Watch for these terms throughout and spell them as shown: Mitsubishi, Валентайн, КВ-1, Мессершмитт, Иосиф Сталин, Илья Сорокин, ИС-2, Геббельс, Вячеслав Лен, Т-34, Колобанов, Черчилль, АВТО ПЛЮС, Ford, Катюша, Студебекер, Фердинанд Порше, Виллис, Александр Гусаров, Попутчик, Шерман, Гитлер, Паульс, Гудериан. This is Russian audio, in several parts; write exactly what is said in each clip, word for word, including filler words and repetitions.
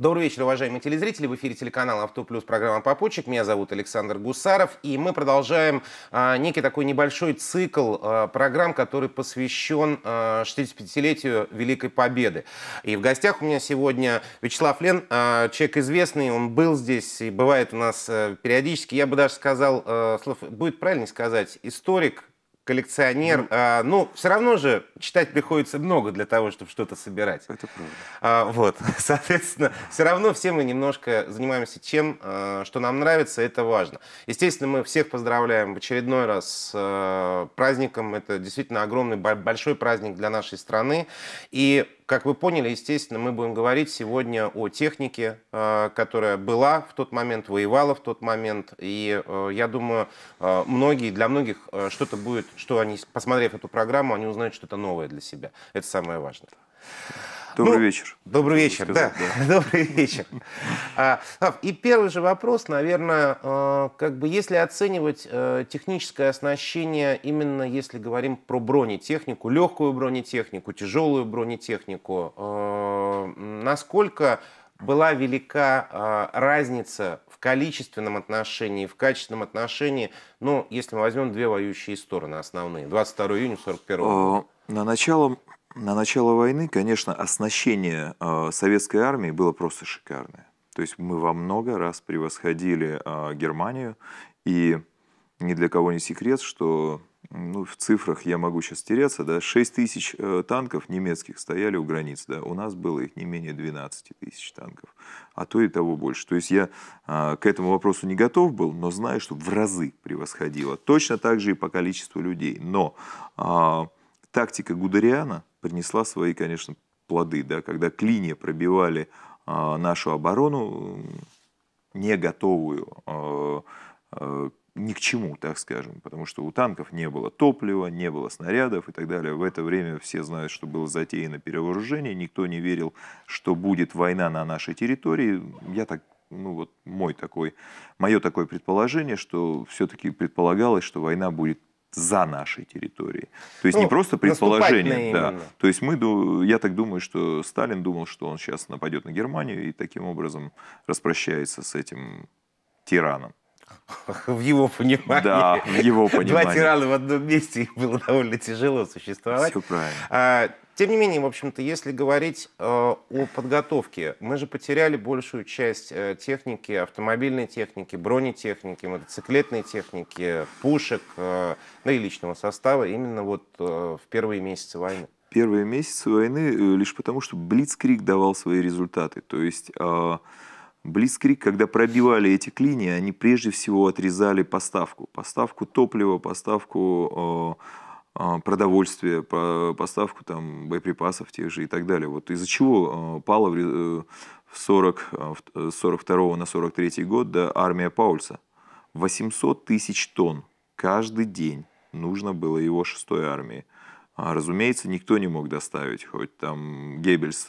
Добрый вечер, уважаемые телезрители. В эфире телеканал «Авто Плюс», программа «Попутчик». Меня зовут Александр Гусаров. И мы продолжаем а, некий такой небольшой цикл а, программ, который посвящен а, шестидесятипятилетию Великой Победы. И в гостях у меня сегодня Вячеслав Лен, а, человек известный. Он был здесь и бывает у нас а, периодически. Я бы даже сказал, а, слов, будет правильно сказать, историк, коллекционер. А, ну, все равно же читать приходится много для того, чтобы что-то собирать. Это правда. А, вот, соответственно, все равно все мы немножко занимаемся тем, что нам нравится, это важно. Естественно, мы всех поздравляем в очередной раз с праздником. Это действительно огромный, большой праздник для нашей страны. И, как вы поняли, естественно, мы будем говорить сегодня о технике, которая была в тот момент, воевала в тот момент. И я думаю, многие, для многих что-то будет, что они, посмотрев эту программу, они узнают что-то новое для себя. Это самое важное. Добрый ну, вечер. Добрый вечер, сказать, да. да. Добрый вечер. И первый же вопрос, наверное, как бы если оценивать техническое оснащение, именно если говорим про бронетехнику, легкую бронетехнику, тяжелую бронетехнику, насколько была велика разница в количественном отношении, в качественном отношении, ну, если мы возьмем две воюющие стороны основные, двадцать второго июня сорок первого года? На начало... На начало войны, конечно, оснащение э, советской армии было просто шикарное. То есть мы во много раз превосходили э, Германию. И ни для кого не секрет, что ну, в цифрах я могу сейчас теряться. Да, шесть тысяч э, танков немецких стояли у границ. Да, у нас было их не менее двенадцати тысяч танков. А то и того больше. То есть я э, к этому вопросу не готов был, но знаю, что в разы превосходило. Точно так же и по количеству людей. Но э, тактика Гудериана принесла свои, конечно, плоды, да, когда клинья пробивали э, нашу оборону, не готовую э, э, ни к чему, так скажем, потому что у танков не было топлива, не было снарядов и так далее. В это время все знают, что было затеяно перевооружение, никто не верил, что будет война на нашей территории. Я так, ну вот, мой такой, мое такое предположение, что все-таки предполагалось, что война будет за нашей территорией. То есть ну, не просто предположение. Да. То есть мы, я так думаю, что Сталин думал, что он сейчас нападет на Германию и таким образом распрощается с этим тираном. В его понимании. Да, в его понимании. Два тирана в одном месте, их было довольно тяжело существовать. Все правильно. Тем не менее, в общем-то, если говорить э, о подготовке, мы же потеряли большую часть э, техники, автомобильной техники, бронетехники, мотоциклетной техники, пушек, э, ну и личного состава именно вот э, в первые месяцы войны. Первые месяцы войны лишь потому, что блицкриг давал свои результаты. То есть э, блицкриг, когда пробивали эти клинья, они прежде всего отрезали поставку. Поставку топлива, поставку... Э, продовольствие, поставку там, боеприпасов тех же и так далее. Вот из-за чего пала в сорок второго на сорок третий год да, армия Паульса. восемьсот тысяч тонн каждый день нужно было его шестой армии. Разумеется, никто не мог доставить, хоть там Геббельс,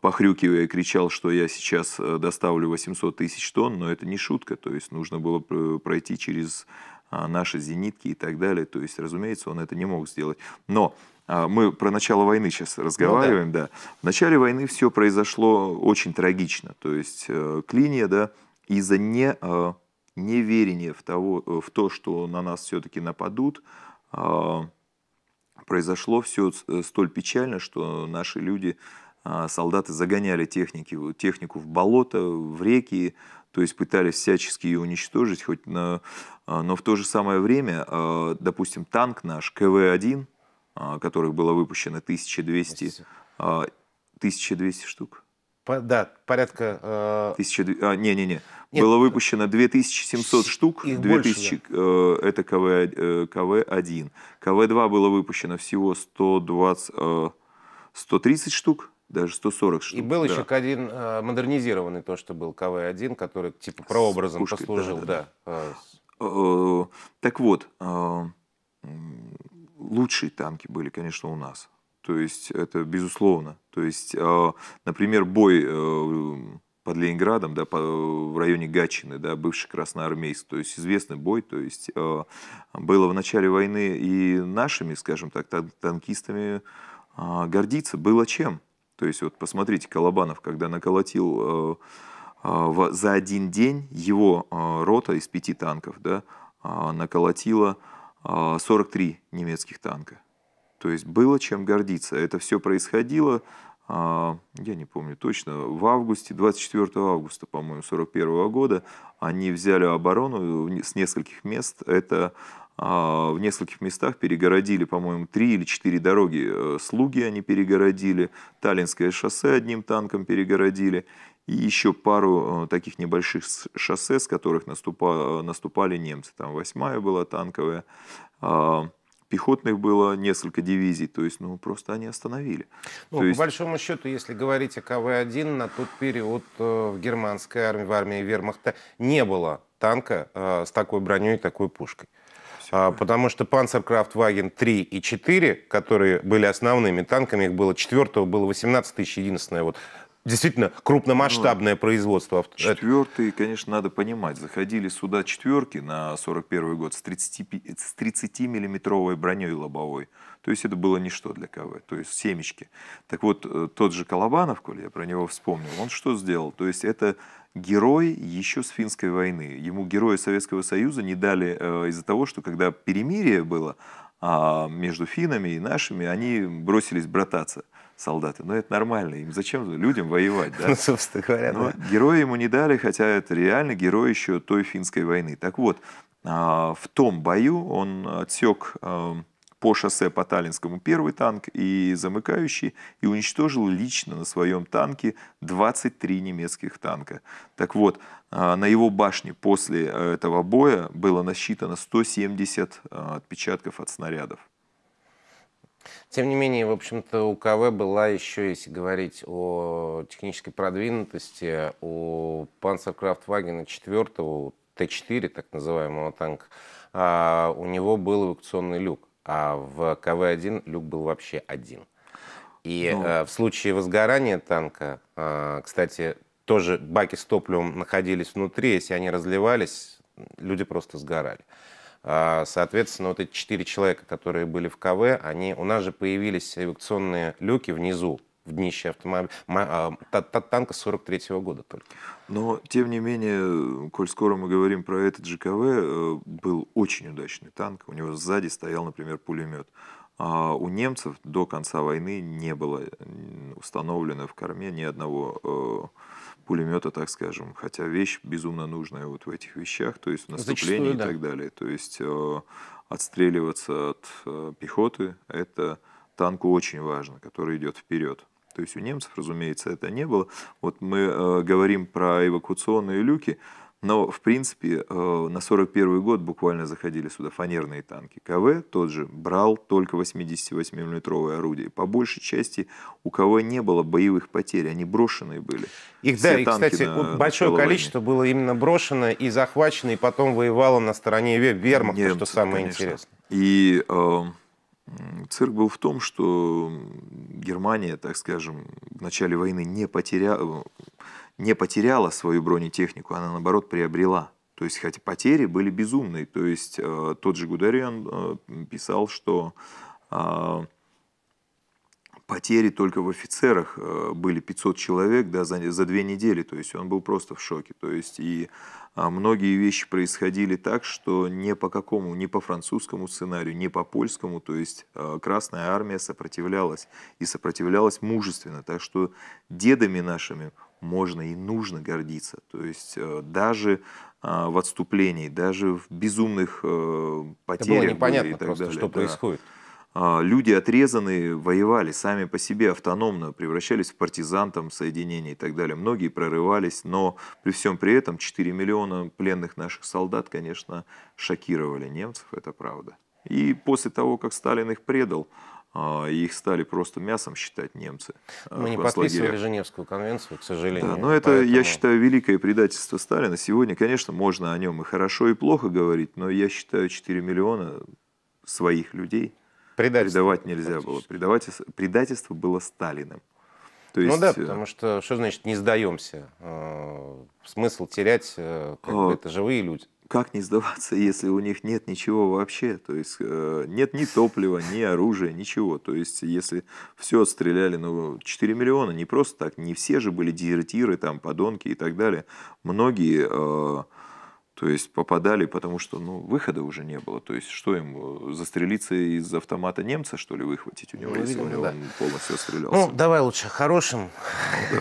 похрюкивая, кричал, что я сейчас доставлю восемьсот тысяч тонн, но это не шутка, то есть нужно было пройти через... наши зенитки и так далее. То есть, разумеется, он это не мог сделать. Но а, мы про начало войны сейчас разговариваем. Ну, да. Да. В начале войны все произошло очень трагично. То есть, э, клинья, да, из-за не, э, неверения в, того, в то, что на нас все-таки нападут, э, произошло все столь печально, что наши люди, э, солдаты, загоняли техники, технику в болото, в реки. То есть пытались всячески ее уничтожить, хоть на... но в то же самое время, допустим, танк наш ка вэ один, которых было выпущено тысяча двести, тысяча двести штук. Да, порядка... Не-не-не, э... было выпущено две тысячи семьсот штук, две тысячи, больше, да. Это ка вэ один. ка вэ два было выпущено всего сто двадцать, сто тридцать штук. Даже сто сорок штук. И был да. еще один э, модернизированный, то, что был ка вэ один, который типа прообразом пушкой, послужил. Да, да. Да. Так вот, э, лучшие танки были, конечно, у нас. То есть это безусловно. То есть, э, например, бой э, под Ленинградом, да, по, в районе Гатчины, да, бывший Красноармейск, то есть известный бой. То есть э, было в начале войны и нашими, скажем так, тан танкистами э, гордиться было чем. То есть вот посмотрите, Колобанов, когда наколотил за один день, его рота из пяти танков, да, наколотила сорок три немецких танка. То есть было чем гордиться. Это все происходило, я не помню точно, в августе, двадцать четвёртого августа, по-моему, сорок первого года. Они взяли оборону с нескольких мест. Это в нескольких местах перегородили, по-моему, три или четыре дороги. Слуги они перегородили, Таллинское шоссе одним танком перегородили. И еще пару таких небольших шоссе, с которых наступали, наступали немцы. Там восьмая была танковая. Пехотных было несколько дивизий, то есть, ну, просто они остановили. Ну, то по есть... большому счету, если говорить о ка вэ один, на тот период в германской армии, в армии вермахта не было танка э, с такой броней и такой пушкой. А, потому что Панцеркрафтваген три и четыре, которые были основными танками, их было четвёртого, было восемнадцать тысяч, единственное вот. Действительно, крупномасштабное, ну, производство. Четвертый, конечно, надо понимать. Заходили сюда четверки на сорок первый год с тридцатимиллиметровой броней лобовой. То есть это было ничто для ка вэ, то есть семечки. Так вот, тот же Колобанов, коли я про него вспомнил, он что сделал? То есть это герой еще с финской войны. Ему герои Советского Союза не дали э, из-за того, что когда перемирие было э, между финнами и нашими, они бросились брататься. Солдаты, но это нормально, им зачем людям воевать, да? Ну, собственно говоря, но да. Герои ему не дали, хотя это реально герой еще той финской войны. Так вот, в том бою он отсек по шоссе по Таллинскому первый танк и замыкающий, и уничтожил лично на своем танке двадцать три немецких танка. Так вот, на его башне после этого боя было насчитано сто семьдесят отпечатков от снарядов. Тем не менее, в общем-то, у ка вэ была еще, если говорить о технической продвинутости, у Панцеркрафтвагена четвёртого, тэ четыре, так называемого танка, у него был эвакуационный люк, а в ка вэ один люк был вообще один. И ну... в случае возгорания танка, кстати, тоже баки с топливом находились внутри, если они разливались, люди просто сгорали. Соответственно, вот эти четыре человека, которые были в ка вэ, они, у нас же появились эвакуационные люки внизу, в днище автомобиля, танка сорок третьего года только. Но, тем не менее, коль скоро мы говорим про этот же ка вэ, был очень удачный танк, у него сзади стоял, например, пулемет. А у немцев до конца войны не было установлено в корме ни одного пулемета, так скажем, хотя вещь безумно нужная вот в этих вещах, то есть в наступлении, зачастую, и да, так далее. То есть э, отстреливаться от э, пехоты, это танку очень важно, который идет вперед. То есть у немцев, разумеется, это не было. Вот мы э, говорим про эвакуационные люки, но, в принципе, э, на сорок первый год буквально заходили сюда фанерные танки. ка вэ тот же брал только восемьдесят восьмимиллиметровые орудия. По большей части у ка вэ не было боевых потерь, они брошенные были. Их, да, и, кстати, на, большое на количество было именно брошено и захвачено, и потом воевало на стороне вермахта, что самое, конечно, интересное. И э, цирк был в том, что Германия, так скажем, в начале войны не потеряла, не потеряла свою бронетехнику, она, наоборот, приобрела. То есть, хотя потери были безумные. То есть, э, тот же Гудериан э, писал, что... Э, потери только в офицерах были пятьсот человек, да, за, за две недели, то есть он был просто в шоке. То есть и многие вещи происходили так, что ни по какому, ни по французскому сценарию, ни по польскому, то есть Красная Армия сопротивлялась и сопротивлялась мужественно. Так что дедами нашими можно и нужно гордиться. То есть даже в отступлении, даже в безумных потерях. Это было непонятно просто, что происходит. Люди отрезанные воевали сами по себе автономно, превращались в партизан, там, соединения и так далее. Многие прорывались, но при всем при этом четыре миллиона пленных наших солдат, конечно, шокировали немцев, это правда. И после того, как Сталин их предал, их стали просто мясом считать немцы. Мы не подписывали Женевскую конвенцию, к сожалению. Да, но это, поэтому... я считаю, великое предательство Сталина. Сегодня, конечно, можно о нем и хорошо, и плохо говорить, но я считаю, четыре миллиона своих людей... Предавать нельзя было. Предательство, предательство было Сталиным. То есть... Ну да, потому что, что значит не сдаемся? Смысл терять, как бы, это живые люди. как не сдаваться, если у них нет ничего вообще? То есть нет ни топлива, ни оружия, ничего. То есть если все отстреляли, ну, четыре миллиона, не просто так, не все же были дезертиры, там, подонки и так далее. Многие, э, то есть, попадали, потому что, ну, выхода уже не было. То есть что им, застрелиться из автомата немца, что ли, выхватить у него, ну, если видимо, у него да. он полностью отстрелялся? Ну, давай лучше хорошим. Ну,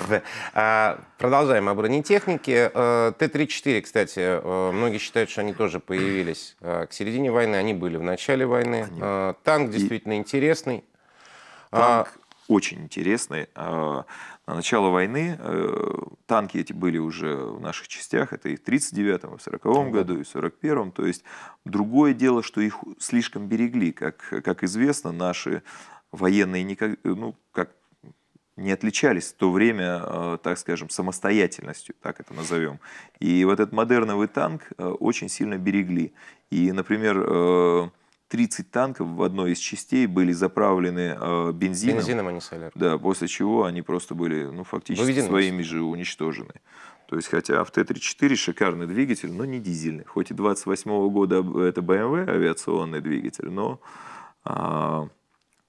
да. Продолжаем о бронетехнике. Т тридцать четыре, кстати, многие считают, что они тоже появились к середине войны. Они были в начале войны. Они... Танк действительно И... интересный. Танк а... очень интересный. На начало войны танки эти были уже в наших частях. Это и в тридцать девятом, и в сороковом году, и в сорок первом. То есть другое дело, что их слишком берегли. Как, как известно, наши военные никак... ну, как не отличались в то время, так скажем, самостоятельностью, так это назовем. И вот этот модерновый танк очень сильно берегли. И, например, тридцать танков в одной из частей были заправлены бензином. Бензином, а не соляркой. Да, после чего они просто были, ну, фактически Выведены. своими же уничтожены. То есть, хотя в Т тридцать четыре шикарный двигатель, но не дизельный. Хоть и двадцать восьмого года это бэ эм вэ, авиационный двигатель, но а,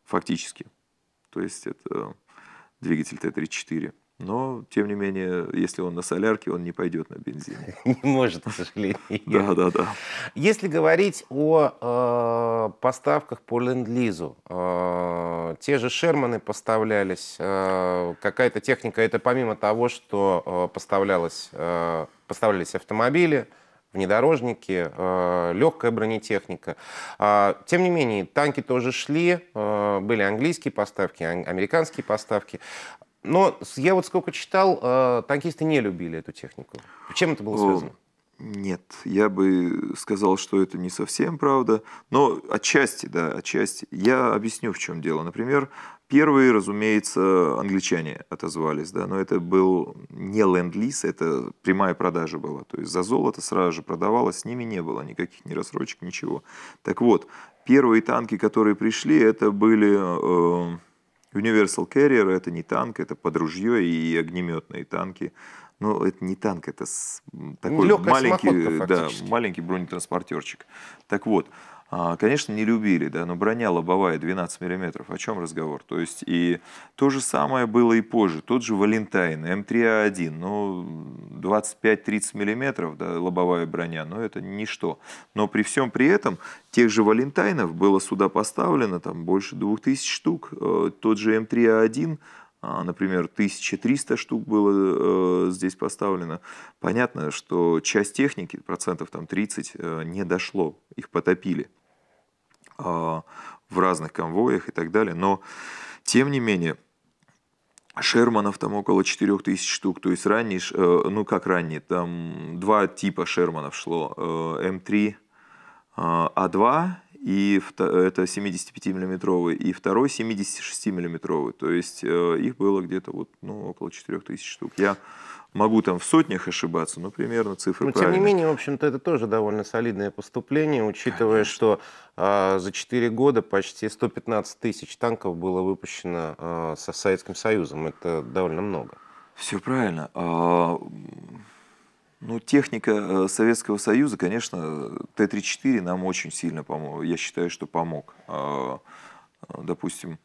фактически. То есть, это... двигатель Т тридцать четыре. Но, тем не менее, если он на солярке, он не пойдет на бензин. Не может, к сожалению. Да, да, да. Если говорить о э, поставках по ленд-лизу, э, те же Шерманы поставлялись, э, какая-то техника, это помимо того, что э, поставлялось, э, поставлялись автомобили, внедорожники, э, легкая бронетехника. Э, тем не менее, танки тоже шли, э, были английские поставки, ан- американские поставки. Но я вот сколько читал, э, танкисты не любили эту технику. Чем это было связано? Нет, я бы сказал, что это не совсем правда. Но отчасти, да, отчасти. Я объясню, в чем дело. Например, первые, разумеется, англичане отозвались, да, но это был не ленд-лиз, это прямая продажа была. То есть за золото сразу же продавалось, с ними не было никаких ни рассрочек, ничего. Так вот, первые танки, которые пришли, это были э, Universal Carrier, это не танк, это под ружье и огнеметные танки. Но это не танк, это такой маленький, да, маленький бронетранспортерчик. Так вот, конечно, не любили, да, но броня лобовая двенадцать миллиметров, о чем разговор? То есть, и то же самое было и позже, тот же Валентайн, эм три а один, ну, двадцать пять-тридцать миллиметров, да, лобовая броня, но это ничто. Но при всем при этом, тех же Валентайнов было сюда поставлено, там, больше двух тысяч штук, тот же эм три а один, например, тысяча триста штук было э, здесь поставлено. Понятно, что часть техники, процентов там тридцать, э, не дошло, их потопили э, в разных конвоях и так далее. Но, тем не менее, Шерманов там около четырёх тысяч штук. То есть ранние, э, ну как ранние, там два типа Шерманов шло. Э, эм три а два. И это семидесятипятимиллиметровый, и второй семидесятишестимиллиметровый. То есть их было где-то вот, ну, около четырёх тысяч штук. Я могу там в сотнях ошибаться, но примерно цифры но, правильные. Тем не менее, в общем-то, это тоже довольно солидное поступление, учитывая, Конечно. что э, за четыре года почти сто пятнадцать тысяч танков было выпущено э, со Советским Союзом. Это довольно много. Все правильно. А... Ну, техника Советского Союза, конечно, Т тридцать четыре нам очень сильно помог. Я считаю, что помог. Допустим,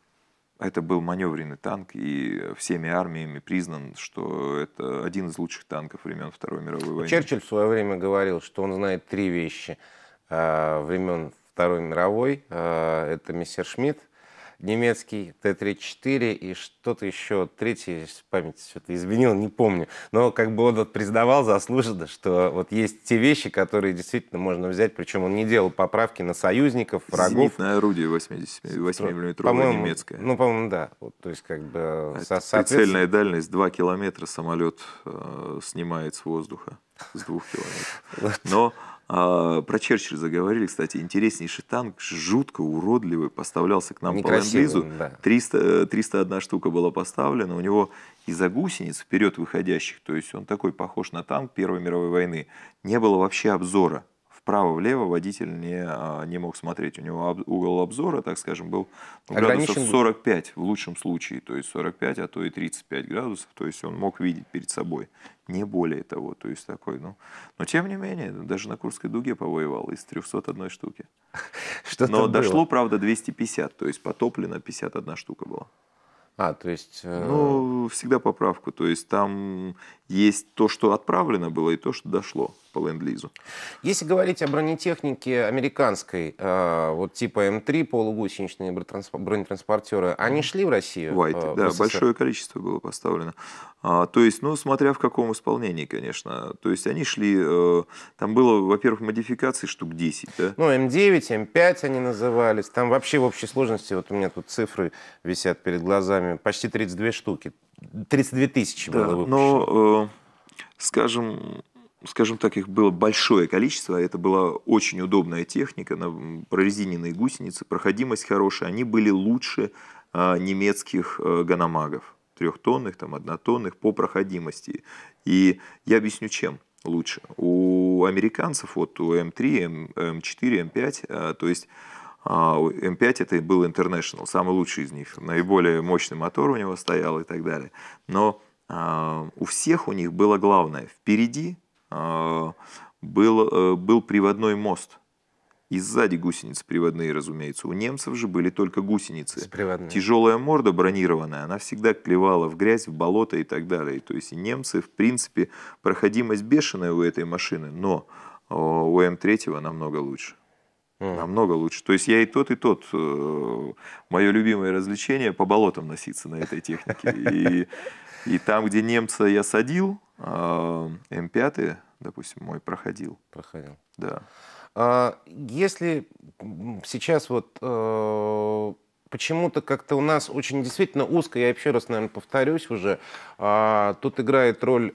это был маневренный танк, и всеми армиями признан, что это один из лучших танков времен Второй мировой войны. Черчилль в свое время говорил, что он знает три вещи времен Второй мировой. Это Мессершмитт, немецкий, Т тридцать четыре и что-то еще, третье, память что-то изменил, не помню. Но как бы он вот признавал заслуженно, что вот есть те вещи, которые действительно можно взять, причем он не делал поправки на союзников, врагов. Зенитное орудие восьмидесятимиллиметровое немецкое. Ну, по-моему, да. Вот, то есть как бы... Со прицельная дальность два километра, самолет э, снимает с воздуха, с двух километров. Но... А, про Черчилля заговорили, кстати, интереснейший танк, жутко уродливый, поставлялся к нам Некрасивый, по ленд-лизу, да. триста, триста одна штука была поставлена, у него из-за гусениц вперед выходящих, то есть он такой похож на танк Первой мировой войны, не было вообще обзора вправо-влево водитель не, не мог смотреть. У него об, угол обзора, так скажем, был ну, градусов сорок пять в лучшем случае, то есть сорок пять, а то и тридцать пять градусов, то есть он мог видеть перед собой, не более того, то есть такой, ну, но тем не менее, даже на Курской дуге повоевал из трёхсот одной штуки. Но дошло, правда, двести пятьдесят, то есть потоплено пятьдесят одна штука была. А, то есть... Ну, всегда поправку. То есть там есть то, что отправлено было, и то, что дошло по ленд-лизу. Если говорить о бронетехнике американской, вот типа эм три, полугусеничные бронетранспортеры, они шли в Россию? Уайт, в да, большое количество было поставлено. То есть, ну, смотря в каком исполнении, конечно. То есть они шли... Там было, во-первых, модификаций штук десять, да? Ну, эм девять, эм пять они назывались. Там вообще в общей сложности, вот у меня тут цифры висят перед глазами, почти тридцать две штуки, тридцать две тысячи было, да, выпущено. Но, э, скажем, скажем так, их было большое количество, это была очень удобная техника, на прорезиненные гусеницы, проходимость хорошая, они были лучше э, немецких э, ганамагов, трехтонных, там, однотонных по проходимости. И я объясню, чем лучше. У американцев, вот у эм три, эм четыре, эм пять, э, то есть... эм пять это был International, самый лучший из них, наиболее мощный мотор у него стоял и так далее. Но э, у всех у них было главное, впереди э, был, э, был приводной мост, и сзади гусеницы приводные, разумеется. У немцев же были только гусеницы. Тяжелая морда бронированная, она всегда клевала в грязь, в болото и так далее. То есть и немцы, в принципе, проходимость бешеная у этой машины, но у эм три намного лучше. Намного лучше. То есть я и тот, и тот. Мое любимое развлечение — по болотам носиться на этой технике. И, и там, где немца я садил, эм пять, допустим, мой проходил. Проходил. Да. А если сейчас вот... Почему-то как-то у нас очень действительно узко, я еще раз, наверное, повторюсь уже, тут играет роль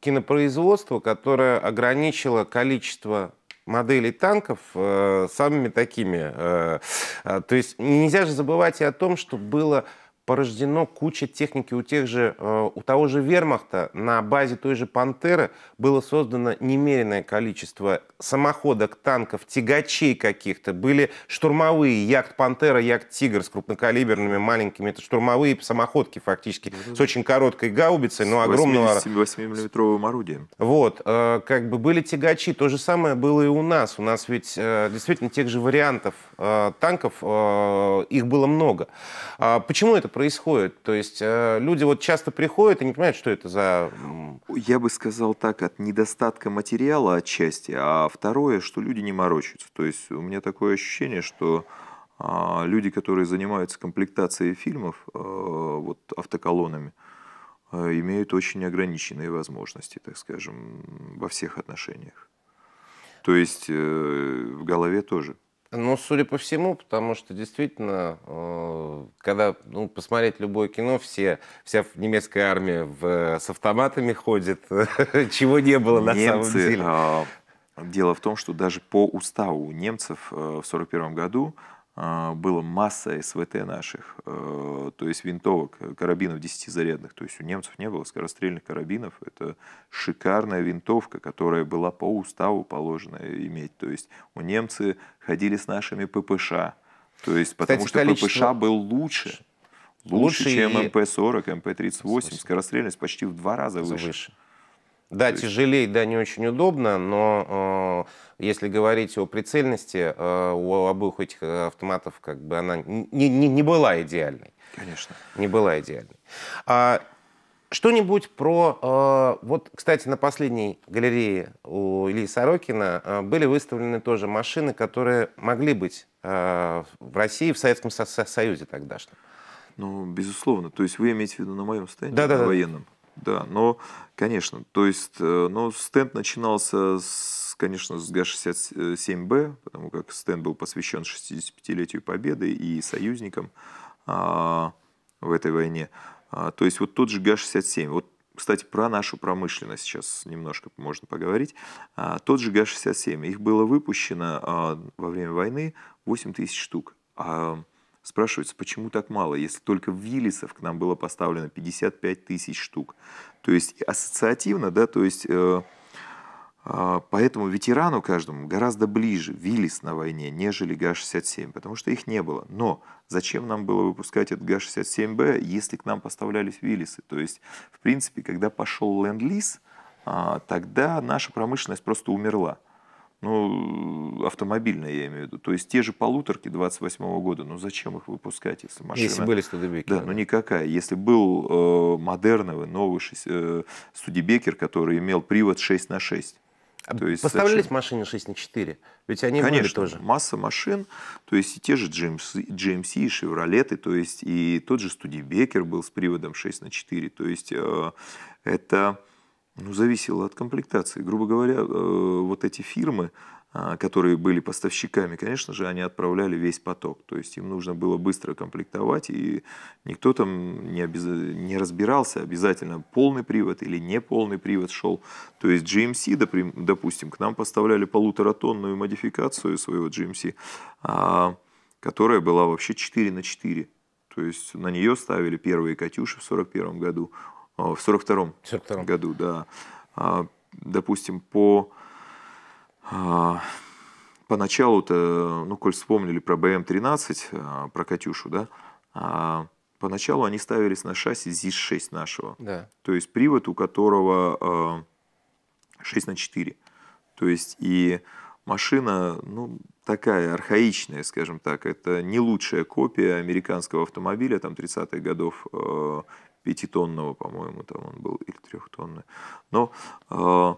кинопроизводства, которое ограничило количество... моделей танков э, самыми такими. Э, э, то есть нельзя же забывать и о том, что было порождено куча техники у тех же, э, у того же вермахта на базе той же «Пантеры» было создано немереное количество самоходок, танков, тягачей каких-то. Были штурмовые, яхт «Пантера», яхт «Тигр» с крупнокалиберными, маленькими. Это штурмовые самоходки фактически, mm-hmm. с очень короткой гаубицей, но огромного... С восьмимиллиметровым орудием. Вот, э, как бы были тягачи. То же самое было и у нас. У нас ведь э, действительно тех же вариантов э, танков, э, их было много. А почему это происходит? То есть э, люди вот часто приходят и не понимают, что это за... Я бы сказал так, от недостатка материала отчасти, а второе, что люди не морочатся. То есть у меня такое ощущение, что э, люди, которые занимаются комплектацией фильмов, э, вот автоколонами, э, имеют очень ограниченные возможности, так скажем, во всех отношениях. То есть э, в голове тоже. Ну, судя по всему, потому что действительно, когда ну, посмотреть любое кино, все, вся немецкая армия в, с автоматами ходит, чего не было на самом деле. А, дело в том, что даже по уставу у немцев а, в сорок первом году а, была масса СВТ наших, а, то есть винтовок, карабинов десятизарядных. То есть у немцев не было скорострельных карабинов. Это шикарная винтовка, которая была по уставу положена иметь. То есть у немцы... ходили с нашими ППШ, то есть, потому что количество... ППШ был лучше, лучше, лучше чем и... эм пэ сорок, эм пэ тридцать восемь, скорострельность почти в два раза выше. выше. Да, то тяжелее, есть... да, не очень удобно, но э, если говорить о прицельности, э, у обоих этих автоматов как бы она не, не, не была идеальной. Конечно. Не была идеальной. А, что-нибудь про... Э, вот, кстати, на последней галерее у Ильи Сорокина э, были выставлены тоже машины, которые могли быть э, в России, в Советском Со Союзе тогдашнем. Ну, безусловно. То есть вы имеете в виду на моем стенде, да, да, на военном? Да, да. Но, конечно, то есть, но стенд начинался с, конечно, с гэ шестьдесят семь бэ, потому как стенд был посвящен шестидесятипятилетию Победы и союзникам э, в этой войне. То есть вот тот же гэ шестьдесят семь, вот, кстати, про нашу промышленность сейчас немножко можно поговорить. Тот же гэ шестьдесят семь, их было выпущено во время войны восемь тысяч штук. А спрашивается, почему так мало, если только в Виллисов к нам было поставлено пятьдесят пять тысяч штук. То есть ассоциативно, да, то есть... Поэтому ветерану каждому гораздо ближе Виллис на войне, нежели гэ шестьдесят семь, потому что их не было. Но зачем нам было выпускать этот гэ шестьдесят семь бэ, если к нам поставлялись Виллисы? То есть, в принципе, когда пошел ленд-лиз, тогда наша промышленность просто умерла. Ну, автомобильная, я имею в виду. То есть те же полуторки двадцать восьмого года, ну зачем их выпускать, если машина... Если были Студебекеры. Да, да, ну никакая. Если был э, модерновый, новый э, Студебекер, который имел привод шесть на шесть. А то есть поставлялись зачем? Машины шесть на четыре? Ведь они конечно, были тоже. Конечно, масса машин, то есть и те же джи эм си, и Шевролеты, то есть и тот же Студебекер был с приводом шесть на четыре. То есть э, это... Ну, зависело от комплектации. Грубо говоря, вот эти фирмы, которые были поставщиками, конечно же, они отправляли весь поток. То есть им нужно было быстро комплектовать, и никто там не, обяз... не разбирался, обязательно полный привод или неполный привод шел. То есть джи эм си, допустим, к нам поставляли полуторатонную модификацию своего джи эм си, которая была вообще четыре на четыре. То есть на нее ставили первые «Катюши» в сорок первом году. В сорок втором году, да. Допустим, по, по началу-то, ну, коль вспомнили про бэ эм тринадцать, про «Катюшу», да, поначалу они ставились на шасси ЗИС шесть нашего. Да. То есть привод, у которого шесть на четыре. То есть и машина, ну, такая архаичная, скажем так. Это не лучшая копия американского автомобиля, там, тридцатых годов, пятитонного, по-моему, там он был, или трехтонный. Но э,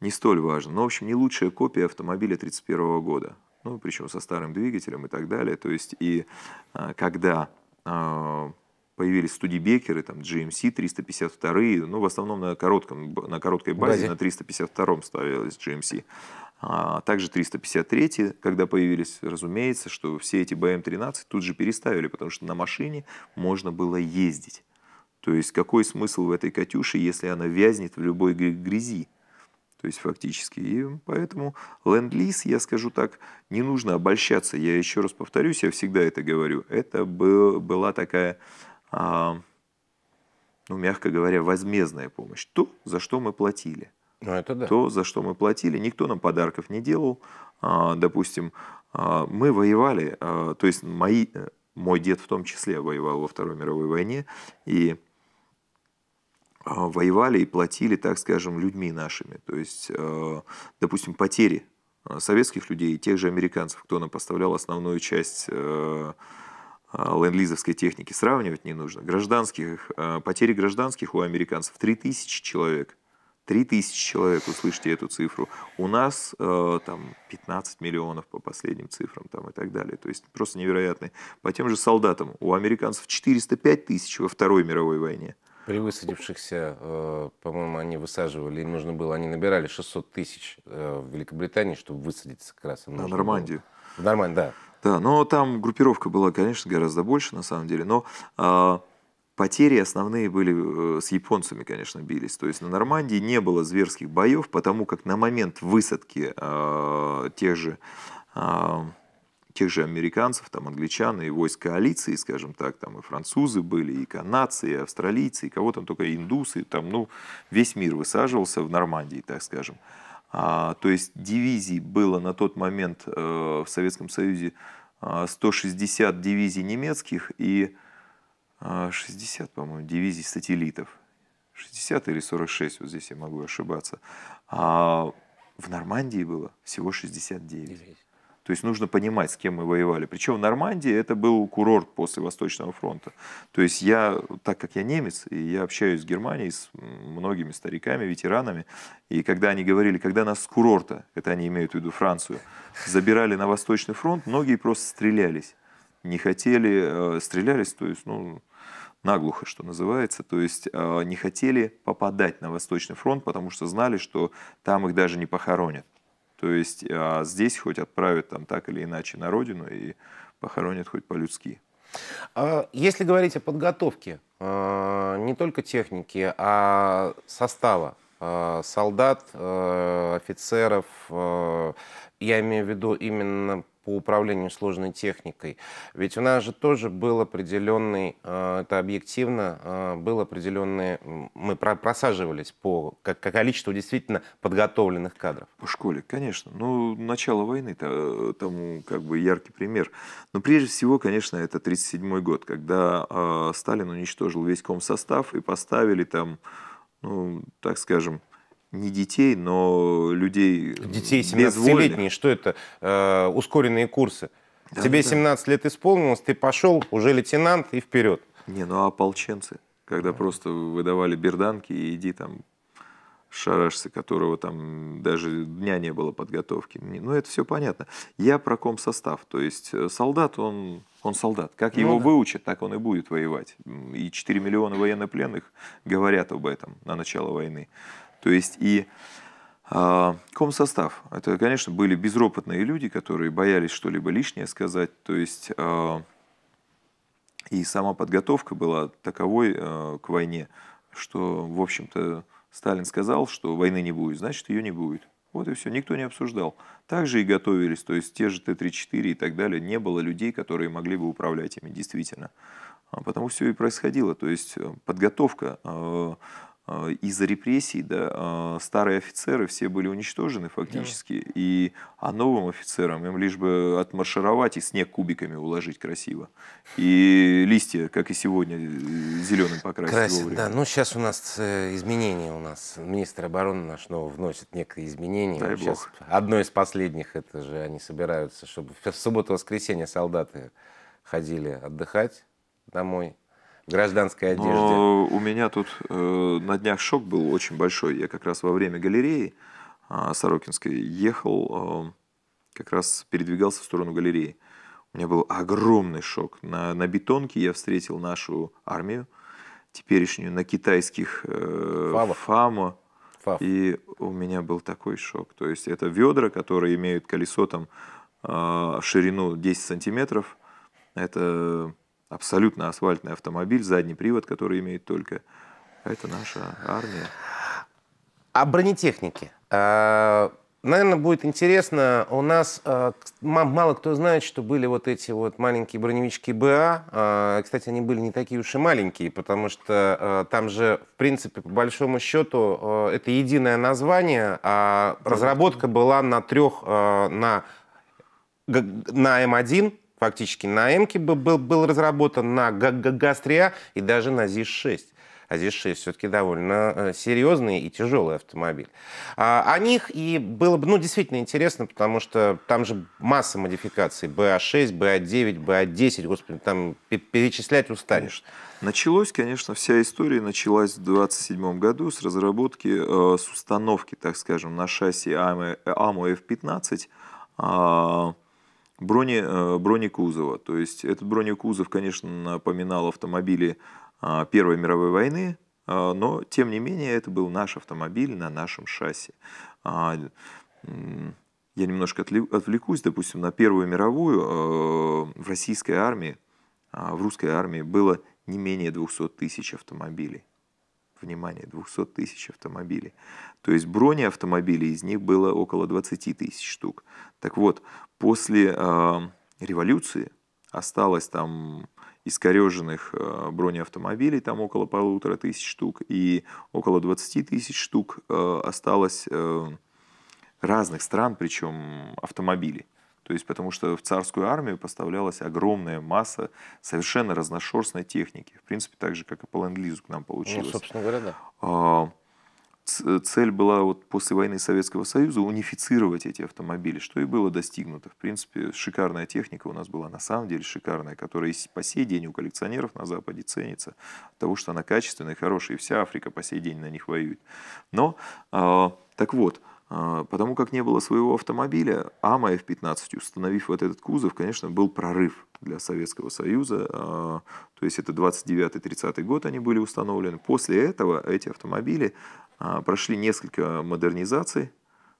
не столь важно. Но, в общем, не лучшая копия автомобиля тридцать первого года. Ну, причем со старым двигателем и так далее. То есть, и э, когда э, появились Студебекеры, там, джи эм си триста пятьдесят вторые, ну, в основном на, коротком, на короткой базе, на триста пятьдесят втором ставилась джи эм си. А также триста пятьдесят третьи, когда появились, разумеется, что все эти бэ эм тринадцать тут же переставили, потому что на машине можно было ездить. То есть какой смысл в этой «Катюше», если она вязнет в любой грязи? То есть фактически. И поэтому ленд-лиз, я скажу так, не нужно обольщаться. Я еще раз повторюсь, я всегда это говорю. Это была такая, ну, мягко говоря, возмездная помощь. То, за что мы платили. Ну, это да. То, за что мы платили. Никто нам подарков не делал. Допустим, мы воевали, то есть мои... Мой дед в том числе воевал во Второй мировой войне, и воевали и платили, так скажем, людьми нашими. То есть, допустим, потери советских людей и тех же американцев, кто нам поставлял основную часть ленд-лизовской техники, сравнивать не нужно. Гражданских, потери гражданских у американцев три тысячи человек. три тысячи человек, услышьте эту цифру. У нас э, там пятнадцать миллионов по последним цифрам там, и так далее. То есть просто невероятный. По тем же солдатам у американцев четыреста пять тысяч во Второй мировой войне. При высадившихся, э, по-моему, они высаживали, им нужно было, они набирали шестьсот тысяч э, в Великобритании, чтобы высадиться как раз. На Нормандию. В Нормандию, да. Да, но там группировка была, конечно, гораздо больше на самом деле, но... Э, потери основные были, с японцами, конечно, бились. То есть на Нормандии не было зверских боев, потому как на момент высадки э, тех же, э, тех же американцев, там, англичан и войск коалиции, скажем так, там и французы были, и канадцы, и австралийцы, и кого там только, индусы, там, ну, весь мир высаживался в Нормандии, так скажем. А, то есть дивизий было на тот момент э, в Советском Союзе э, сто шестьдесят дивизий немецких и... шестьдесят, по-моему, дивизий сателлитов. шестьдесят или сорок шесть, вот здесь я могу ошибаться. А в Нормандии было всего шестьдесят девять. То есть нужно понимать, с кем мы воевали. Причем в Нормандии это был курорт после Восточного фронта. То есть я, так как я немец, и я общаюсь с Германией, с многими стариками, ветеранами, и когда они говорили, когда нас с курорта, это они имеют в виду Францию, забирали на Восточный фронт, многие просто стрелялись. Не хотели, э, стрелялись, то есть, ну... наглухо, что называется, то есть не хотели попадать на Восточный фронт, потому что знали, что там их даже не похоронят. То есть здесь хоть отправят там так или иначе на родину и похоронят хоть по-людски. Если говорить о подготовке не только техники, а состава солдат, офицеров, я имею в виду именно по управлению сложной техникой. Ведь у нас же тоже был определенный, это объективно, был определенный, мы просаживались по количеству действительно подготовленных кадров. По школе, конечно. Ну, начало войны тому как бы яркий пример. Но прежде всего, конечно, это тридцать седьмой год, когда Сталин уничтожил весь комсостав и поставили там, ну, так скажем, не детей, но людей детей семнадцатилетних. Что это? Э, ускоренные курсы. Да, тебе да. семнадцать лет исполнилось, ты пошел, уже лейтенант и вперед. Не, ну а ополченцы, когда да. просто выдавали берданки и иди там шарашцы, которого там даже дня не было подготовки. Ну это все понятно. Я про комсостав, то есть солдат, он... Он солдат. Как ну, его да. выучат, так он и будет воевать. И четыре миллиона военнопленных говорят об этом на начало войны. То есть и э, комсостав. Это, конечно, были безропотные люди, которые боялись что-либо лишнее сказать. То есть э, и сама подготовка была таковой э, к войне, что, в общем-то, Сталин сказал, что войны не будет, значит, ее не будет. Вот и все, никто не обсуждал. Также и готовились, то есть те же Т тридцать четыре и так далее, не было людей, которые могли бы управлять ими, действительно. Потому все и происходило, то есть подготовка из-за репрессий, да, старые офицеры все были уничтожены фактически, да. и, а новым офицерам им лишь бы отмаршировать и снег кубиками уложить красиво. И листья, как и сегодня, зеленым покрасить. Красит, да. Ну, сейчас у нас изменения, у нас министр обороны наш новый вносит некое изменение. Дай сейчас бог. Одно из последних, это же они собираются, чтобы в субботу-воскресенье солдаты ходили отдыхать домой. Гражданской одежде. Но у меня тут э, на днях шок был очень большой. Я как раз во время галереи э, Сорокинской ехал, э, как раз передвигался в сторону галереи. У меня был огромный шок. На, на бетонке я встретил нашу армию, теперешнюю, на китайских э, ФАМО. Фав. И у меня был такой шок. То есть это ведра, которые имеют колесо там э, ширину десять сантиметров. Это... Абсолютно асфальтный автомобиль, задний привод, который имеет только. Это наша армия. О бронетехнике. Наверное, будет интересно. У нас мало кто знает, что были вот эти вот маленькие броневички БА. Кстати, они были не такие уж и маленькие, потому что там же, в принципе, по большому счету, это единое название. А разработка была на трех, на, на М1. Фактически на М-ке был, был разработан, на Газ-три и даже на ЗИС-шесть. А ЗИС-шесть все-таки довольно серьезный и тяжелый автомобиль. А, о них и было бы ну, действительно интересно, потому что там же масса модификаций. БА-шесть, БА-девять, БА-десять, господи, там перечислять устанешь. Началось, конечно, вся история началась в двадцать седьмом году с разработки, э, с установки, так скажем, на шасси АМО-Ф пятнадцать, э, Брони, бронекузова. То есть этот бронекузов, конечно, напоминал автомобили Первой мировой войны, но, тем не менее, это был наш автомобиль на нашем шасси. Я немножко отвлекусь, допустим, на Первую мировую. В российской армии, в русской армии было не менее двухсот тысяч автомобилей. Внимание, двухсот тысяч автомобилей. То есть бронеавтомобилей из них было около двадцати тысяч штук. Так вот, после э, революции осталось там искореженных э, бронеавтомобилей, там около полутора тысяч штук, и около двадцати тысяч штук э, осталось э, разных стран, причем автомобилей. То есть, потому что в царскую армию поставлялась огромная масса совершенно разношерстной техники. В принципе, так же, как и по ленд-лизу к нам получилось. Ну, собственно говоря, да. Цель была вот после войны Советского Союза унифицировать эти автомобили, что и было достигнуто. В принципе, шикарная техника у нас была, на самом деле шикарная, которая по сей день у коллекционеров на Западе ценится, потому что она качественная, хорошая, и вся Африка по сей день на них воюет. Но, так вот... Потому как не было своего автомобиля, АМО-Ф пятнадцать, установив вот этот кузов, конечно, был прорыв для Советского Союза. То есть это двадцать девятый — тридцатый год они были установлены. После этого эти автомобили прошли несколько модернизаций.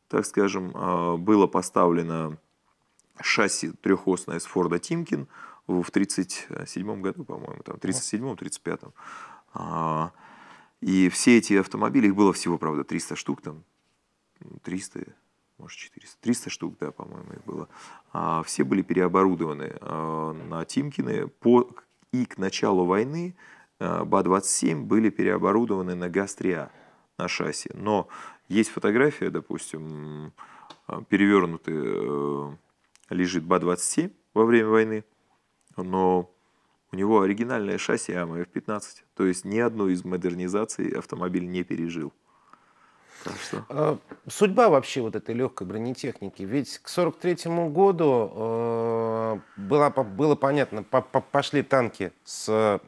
Так скажем, было поставлено шасси трехосное с Форда Тимкин в тридцать седьмом году, по-моему, там, тридцать седьмом — тридцать пятом. И все эти автомобили, их было всего, правда, триста штук там. триста, может, четыреста, триста штук, да, по-моему, их было. А, все были переоборудованы а, на Тимкины. По, и к началу войны а, Ба двадцать семь были переоборудованы на Газ-три А, на шасси. Но есть фотография, допустим, перевернутый лежит Ба двадцать семь во время войны, но у него оригинальное шасси А М Ф пятнадцать. То есть ни одну из модернизаций автомобиль не пережил. Так что... Судьба вообще вот этой легкой бронетехники. Ведь к сорок третьему году э, было, было понятно, по, по, пошли танки с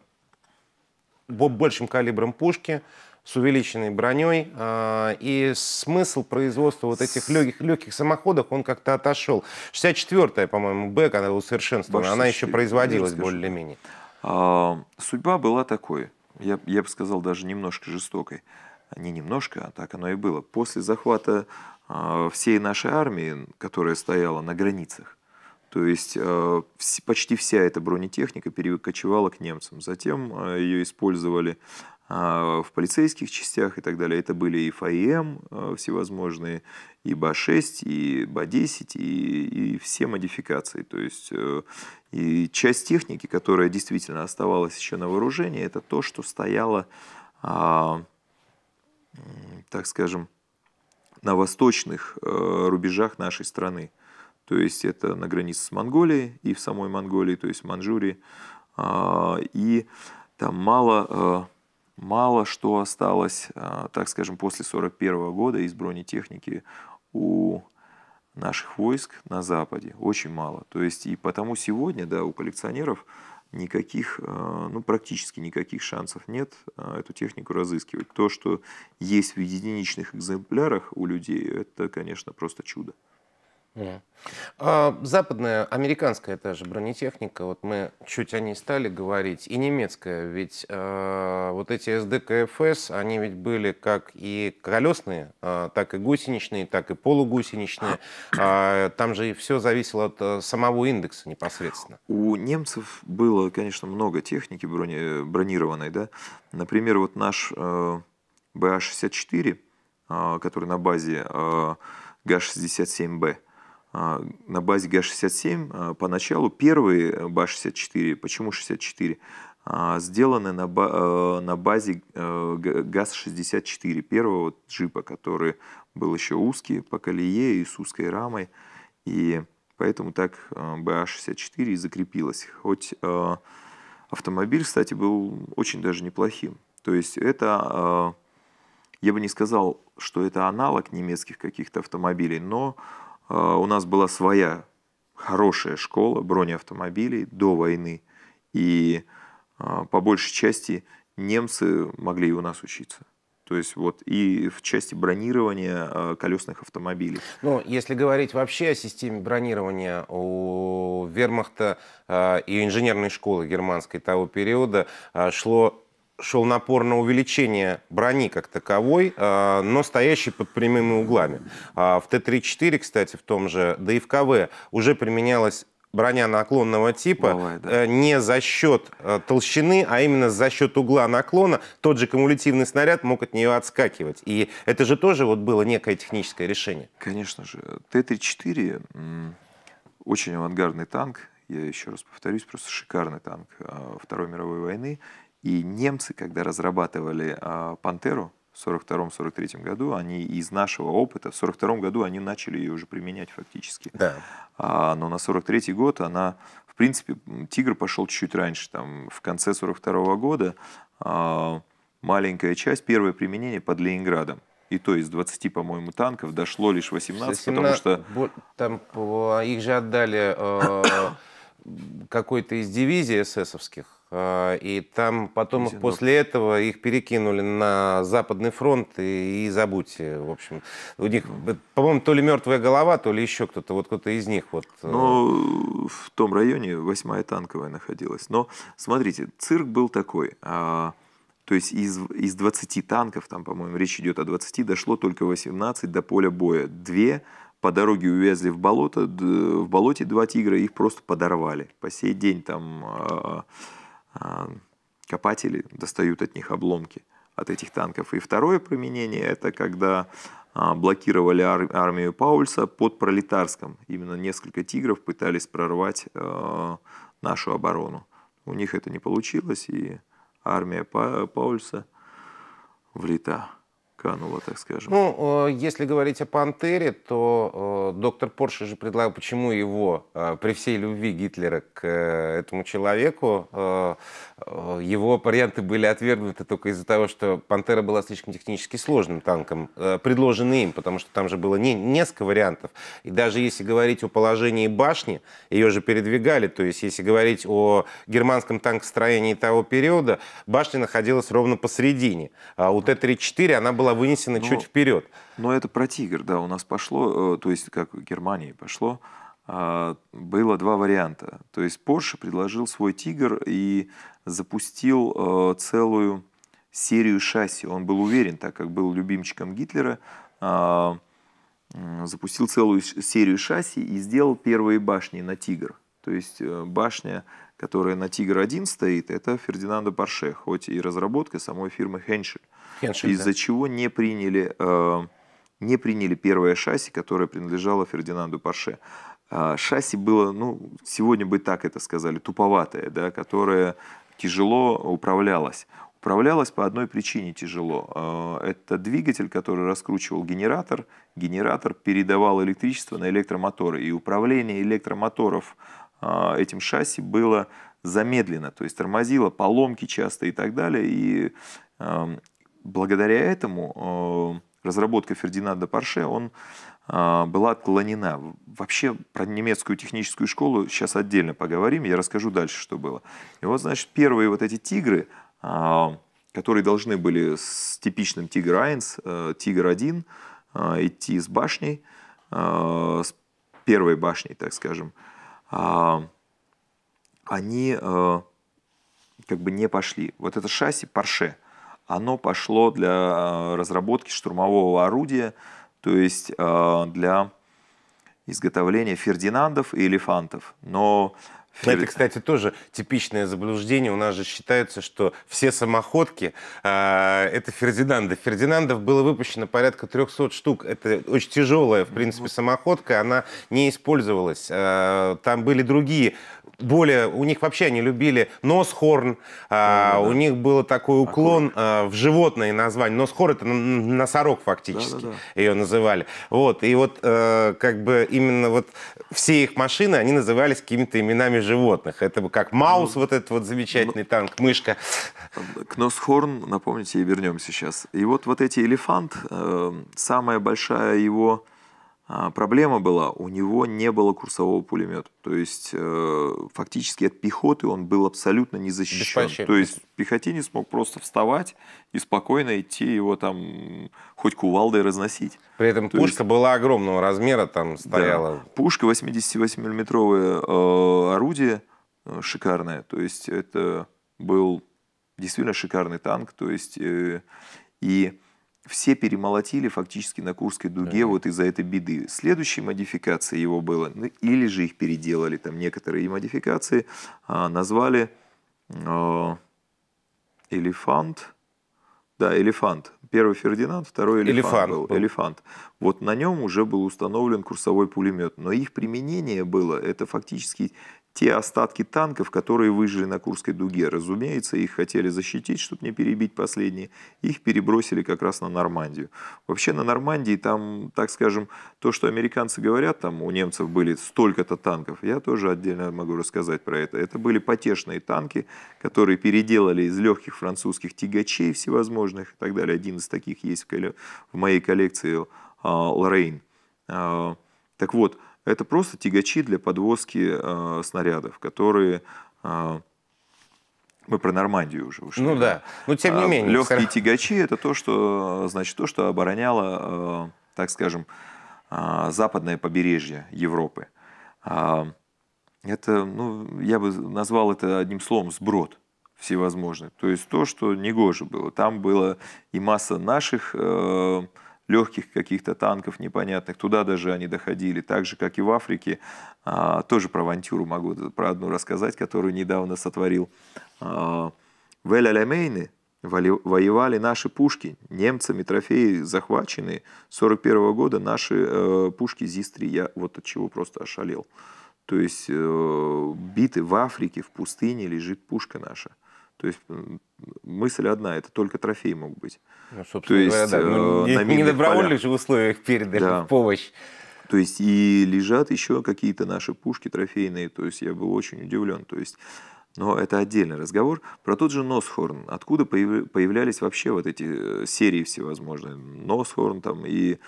большим калибром пушки, с увеличенной броней, э, и смысл производства вот этих легких, легких самоходов, он как-то отошел. шестьдесят четвёртая, по-моему, Б, когда его усовершенствовали, она еще производилась более-менее. А, судьба была такой, я, я бы сказал, даже немножко жестокой. Не немножко, а так оно и было. После захвата э, всей нашей армии, которая стояла на границах, то есть э, вс- почти вся эта бронетехника перекочевала к немцам. Затем э, ее использовали э, в полицейских частях и так далее. Это были и Ф А И М э, всевозможные, и Ба шесть, и Ба десять, и, и все модификации. То есть э, и часть техники, которая действительно оставалась еще на вооружении, это то, что стояло... Э, так скажем, на восточных э, рубежах нашей страны. То есть это на границе с Монголией и в самой Монголии, то есть в Манчжурии. Э, и там мало, э, мало что осталось, э, так скажем, после сорок первого года из бронетехники у наших войск на Западе. Очень мало. То есть и потому сегодня, да, у коллекционеров никаких, ну, практически никаких шансов нет эту технику разыскивать. То, что есть в единичных экземплярах у людей, это, конечно, просто чудо. Yeah. А, западная, американская та же бронетехника, вот мы чуть о ней стали говорить, и немецкая, ведь а, вот эти С Д К Ф С, они ведь были как и колесные, а, так и гусеничные, так и полугусеничные, а, там же и все зависело от а, самого индекса непосредственно. У немцев было, конечно, много техники брони, бронированной, да, например, вот наш э, Ба шестьдесят четыре, э, который на базе э, Га шестьдесят семь Бэ. На базе Га шестьдесят семь поначалу первые Ба шестьдесят четыре, почему шестьдесят четыре, сделаны на базе Газ шестьдесят четыре, первого джипа, который был еще узкий по колее и с узкой рамой, и поэтому так Ба шестьдесят четыре и закрепилось. Хоть автомобиль, кстати, был очень даже неплохим, то есть это, я бы не сказал, что это аналог немецких каких-то автомобилей, но у нас была своя хорошая школа бронеавтомобилей до войны. И по большей части немцы могли и у нас учиться. То есть вот и в части бронирования колесных автомобилей. Ну, если говорить вообще о системе бронирования у вермахта и инженерной школы германской того периода шло... шел напор на увеличение брони как таковой, но стоящей под прямыми углами. В Т тридцать четыре, кстати, в том же, да и в К В уже применялась броня наклонного типа. Бывает, да. Не за счет толщины, а именно за счет угла наклона. Тот же кумулятивный снаряд мог от нее отскакивать. И это же тоже вот было некое техническое решение. Конечно же. Т тридцать четыре очень авангардный танк. Я еще раз повторюсь, просто шикарный танк Второй мировой войны. И немцы, когда разрабатывали э, «Пантеру» в сорок втором — сорок третьем году, они из нашего опыта, в сорок втором году они начали ее уже применять фактически. Да. А, но на сорок третий год она, в принципе, «Тигр» пошел чуть-чуть раньше, там, в конце сорок второго года э, маленькая часть, первое применение под Ленинградом. И то из двадцати, по-моему, танков дошло лишь восемнадцать, потому что... Там их же отдали э, какой-то из дивизий эсэсовских. И там потом их после этого их перекинули на Западный фронт и, и забудьте, в общем. У них, по-моему, то ли мертвая голова, то ли еще кто-то, вот кто-то из них. Вот. Ну, в том районе восьмая танковая находилась. Но, смотрите, цирк был такой. А, то есть из, из двадцати танков, там, по-моему, речь идет о двадцати, дошло только восемнадцать до поля боя. Две по дороге увязли в болото, в болоте два тигра, их просто подорвали. По сей день там... копатели достают от них обломки, от этих танков. И второе применение – это когда блокировали армию Паульса под Пролетарском. Именно несколько тигров пытались прорвать нашу оборону. У них это не получилось, и армия Паульса влита. Канула, так скажем. Ну, если говорить о «Пантере», то доктор Порше же предлагал, почему его, при всей любви Гитлера к этому человеку, его варианты были отвергнуты только из-за того, что «Пантера» была слишком технически сложным танком, предложенный им, потому что там же было не, несколько вариантов. И даже если говорить о положении башни, ее же передвигали, то есть если говорить о германском танкостроении того периода, башня находилась ровно посередине. А у Т тридцать четыре она была вынесена но, чуть вперед. Но это про «Тигр», да, у нас пошло, то есть как в Германии пошло, было два варианта. То есть Порше предложил свой «Тигр» и запустил целую серию шасси. Он был уверен, так как был любимчиком Гитлера, запустил целую серию шасси и сделал первые башни на «Тигр». То есть башня, которая на «Тигр-один» стоит, это Фердинанда Порше, хоть и разработка самой фирмы «Хеншель», из-за да. чего не приняли, э, не приняли первое шасси, которое принадлежало Фердинанду Порше. Э, шасси было, ну, сегодня бы так это сказали, туповатое, да, которое тяжело управлялось. Управлялось по одной причине тяжело. Э, это двигатель, который раскручивал генератор. Генератор передавал электричество на электромоторы. И управление электромоторов этим шасси было замедлено, то есть тормозило, поломки часто и так далее. И э, благодаря этому э, разработка Фердинанда Порше он, э, была отклонена. Вообще про немецкую техническую школу сейчас отдельно поговорим, я расскажу дальше, что было. И вот, значит, первые вот эти «Тигры», э, которые должны были с типичным «Тигр-один», э, «Тигр-один» э, идти с башней, э, с первой башней, так скажем, они э, как бы не пошли. Вот это шасси Порше, оно пошло для разработки штурмового орудия, то есть э, для изготовления фердинандов и элефантов. Но это, кстати, тоже типичное заблуждение. У нас же считается, что все самоходки э, – это Фердинанды. Фердинандов было выпущено порядка трёхсот штук. Это очень тяжелая, в принципе, самоходка. Она не использовалась. Э, там были другие. Более, у них вообще они любили носхорн. Э, у них был такой уклон э, в животное название. Носхорн – это носорог, фактически, да, да, да. ее называли. Вот. И вот э, как бы именно вот все их машины, они назывались какими-то именами животных. Это как Маус, ну, вот этот вот замечательный ну, танк, мышка. К носхорн, напомните, и вернемся сейчас. И вот, вот эти элефант, э, самая большая его э, проблема была, у него не было курсового пулемета. То есть, э, фактически от пехоты он был абсолютно не защищен. То есть, пехотинец мог просто вставать и спокойно идти его там хоть кувалдой разносить. При этом то пушка есть... была огромного размера, там стояла. Да. Пушка восьмидесятивосьмимиллиметровое э, орудие э, шикарное. То есть это был действительно шикарный танк. То есть э, и все перемолотили фактически на Курской дуге, да, вот из-за этой беды. Следующей модификацией его было, ну, или же их переделали, там некоторые модификации э, назвали э, элефант. Да, элефант. Первый Фердинанд, второй элефант, элефант был. был. Элефант. Вот на нем уже был установлен курсовой пулемет. Но их применение было, это фактически те остатки танков, которые выжили на Курской дуге. Разумеется, их хотели защитить, чтобы не перебить последние. Их перебросили как раз на Нормандию. Вообще на Нормандии там, так скажем, то, что американцы говорят, там у немцев были столько-то танков, я тоже отдельно могу рассказать про это. Это были потешные танки, которые переделали из легких французских тягачей всевозможных и так далее. Один из таких есть в моей коллекции, Лорейн. Так вот, это просто тягачи для подвозки э, снарядов, которые... Э, мы про Нормандию уже ушли. Ну да, но тем не менее. Легкие тягачи – это то, что, значит, то, что обороняло, э, так скажем, э, западное побережье Европы. Э, это, ну, я бы назвал это одним словом «сброд» всевозможный. То есть то, что негоже было. Там была и масса наших... Э, легких каких-то танков непонятных, туда даже они доходили, так же, как и в Африке. Тоже про авантюру могу про одну рассказать, которую недавно сотворил Вель Алямейны, Воевали наши пушки, немцами трофеи захвачены. С сорок первого года наши э, пушки Зистри, я вот от чего просто ошалел. То есть э, биты в Африке, в пустыне лежит пушка наша. То есть мысль одна, это только трофей мог быть. Ну, собственно То есть, говоря, да. ну, не, не добровольных же в условиях передали да. в помощь. То есть и лежат еще какие-то наши пушки трофейные. То есть я был очень удивлен. То есть, но это отдельный разговор. Про тот же Носхорн. Откуда появлялись вообще вот эти серии всевозможные? Носхорн там и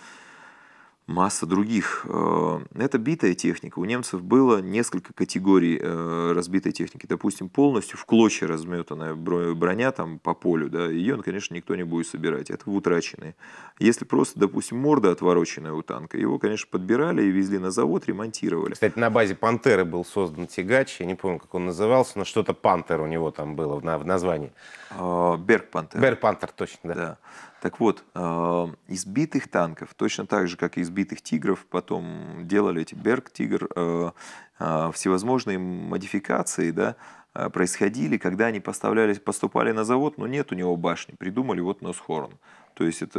масса других. Это битая техника. У немцев было несколько категорий разбитой техники. Допустим, полностью в клочья разметанная броня там по полю. Да, ее, конечно, никто не будет собирать. Это утраченные. Если просто, допустим, морда отвороченная у танка, его, конечно, подбирали и везли на завод, ремонтировали. Кстати, на базе «Пантеры» был создан тягач. Я не помню, как он назывался, но что-то «Пантер» у него там было в названии. «Берг-Пантер». «Берг-Пантер», точно, да. да. Так вот, избитых танков, точно так же, как и избитых тигров, потом делали эти Берг, Тигр, всевозможные модификации, да, происходили, когда они поставлялись, поступали на завод, но нет у него башни, придумали вот Носхорн. То есть это,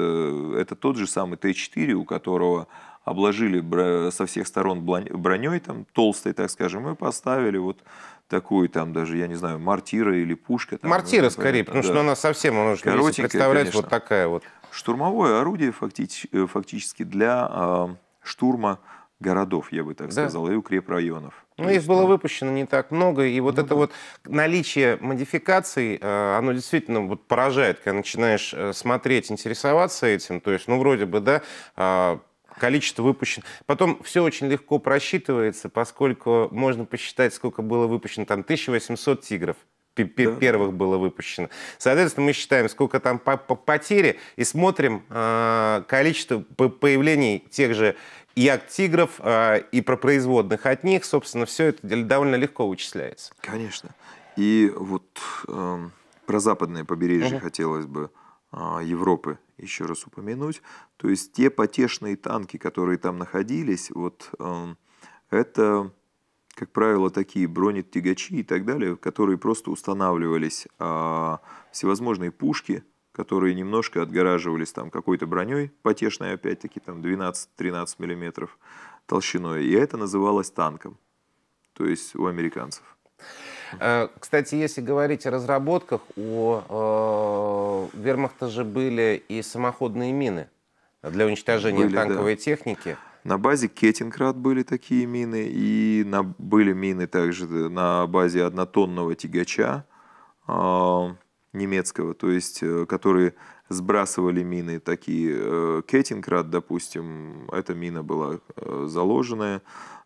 это тот же самый Т четыре, у которого обложили со всех сторон броней, там, толстой, так скажем, и поставили вот такую, там, даже, я не знаю, мортира или пушка. Там, мортира, ну, скорее, понятно, потому да. что она совсем, она уже представляет вот такая вот. Штурмовое орудие фактически для э, штурма городов, я бы так да. сказал, и укрепрайонов. Ну, их было выпущено не так много, и вот ну, это да. вот наличие модификаций, оно действительно вот поражает, когда начинаешь смотреть, интересоваться этим, то есть, ну, вроде бы, да, количество выпущено. Потом все очень легко просчитывается, поскольку можно посчитать, сколько было выпущено, там, тысяча восемьсот тигров. Первых да. было выпущено. Соответственно, мы считаем, сколько там по, по потери, и смотрим э, количество появлений тех же як-тигров э, и пропроизводных от них. Собственно, все это довольно легко вычисляется. Конечно. И вот э, про западное побережье угу. хотелось бы э, Европы еще раз упомянуть. То есть те потешные танки, которые там находились, вот э, это... как правило, такие бронетягачи и так далее, которые просто устанавливались а, всевозможные пушки, которые немножко отгораживались там какой-то броней потешной, опять-таки, там двенадцать-тринадцать миллиметров толщиной, и это называлось танком, то есть у американцев. Кстати, если говорить о разработках, у э, вермахта же были и самоходные мины для уничтожения были, танковой да. техники. На базе Кеттинград были такие мины, и на, были мины также на базе однотонного тягача э, немецкого, то есть, которые сбрасывали мины такие. Э, Кеттинград, допустим, эта мина была э, заложенная,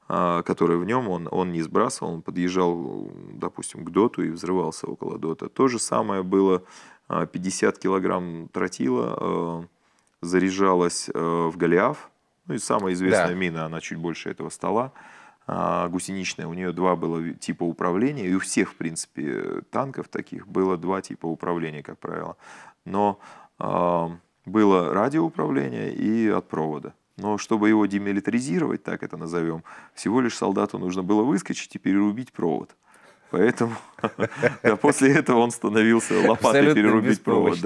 э, которая в нем, он, он не сбрасывал, он подъезжал, допустим, к доту и взрывался около дота. То же самое было, э, пятьдесят килограмм тротила э, заряжалось э, в Голиаф. Ну и самая известная да. мина, она чуть больше этого стола, а, гусеничная. У нее два было типа управления, и у всех, в принципе, танков таких было два типа управления, как правило. Но а, было радиоуправление и от провода. Но чтобы его демилитаризировать, так это назовем, всего лишь солдату нужно было выскочить и перерубить провод. Поэтому после этого он становился лопатой перерубить провод.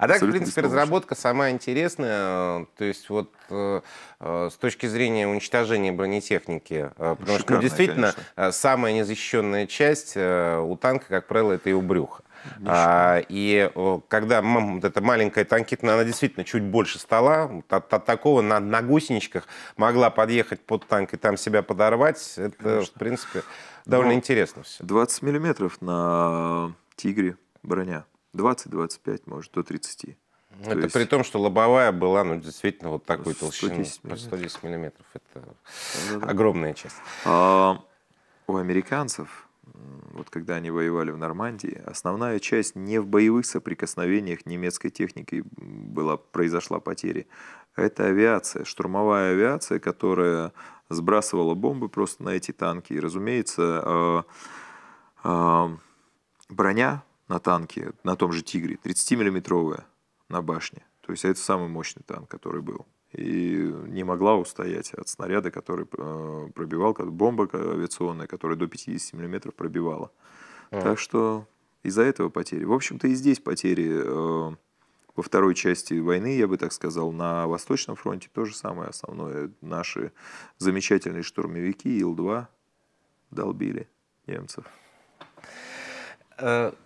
А так, в принципе, разработка сама интересная, то есть вот э, э, с точки зрения уничтожения бронетехники, э, потому что ну, действительно э, самая незащищенная часть э, у танка, как правило, это его брюхо. А, и о, когда мам, вот эта маленькая танкетная, она действительно чуть больше стола, от, от такого на, на гусеничках могла подъехать под танк и там себя подорвать, это, конечно. В принципе, довольно ну, интересно все. двадцать миллиметров на «Тигре» броня. двадцать-двадцать пять, может, до тридцати. Это то есть... при том, что лобовая была, ну, действительно, вот такой толщины. сто десять миллиметров. Это да, да. огромная часть. А, у американцев, вот когда они воевали в Нормандии, основная часть не в боевых соприкосновениях немецкой техникой была, произошла потери. Это авиация, штурмовая авиация, которая сбрасывала бомбы просто на эти танки. И, разумеется, а, а, броня... на танке, на том же «Тигре», тридцатимиллиметровая на башне. То есть это самый мощный танк, который был. И не могла устоять от снаряда, который пробивал, бомба авиационная, которая до пятидесяти миллиметров пробивала. А. Так что Из-за этого потери. В общем-то, и здесь потери э, во второй части войны, я бы так сказал, на Восточном фронте то же самое основное. Наши замечательные штурмовики Ил два долбили немцев.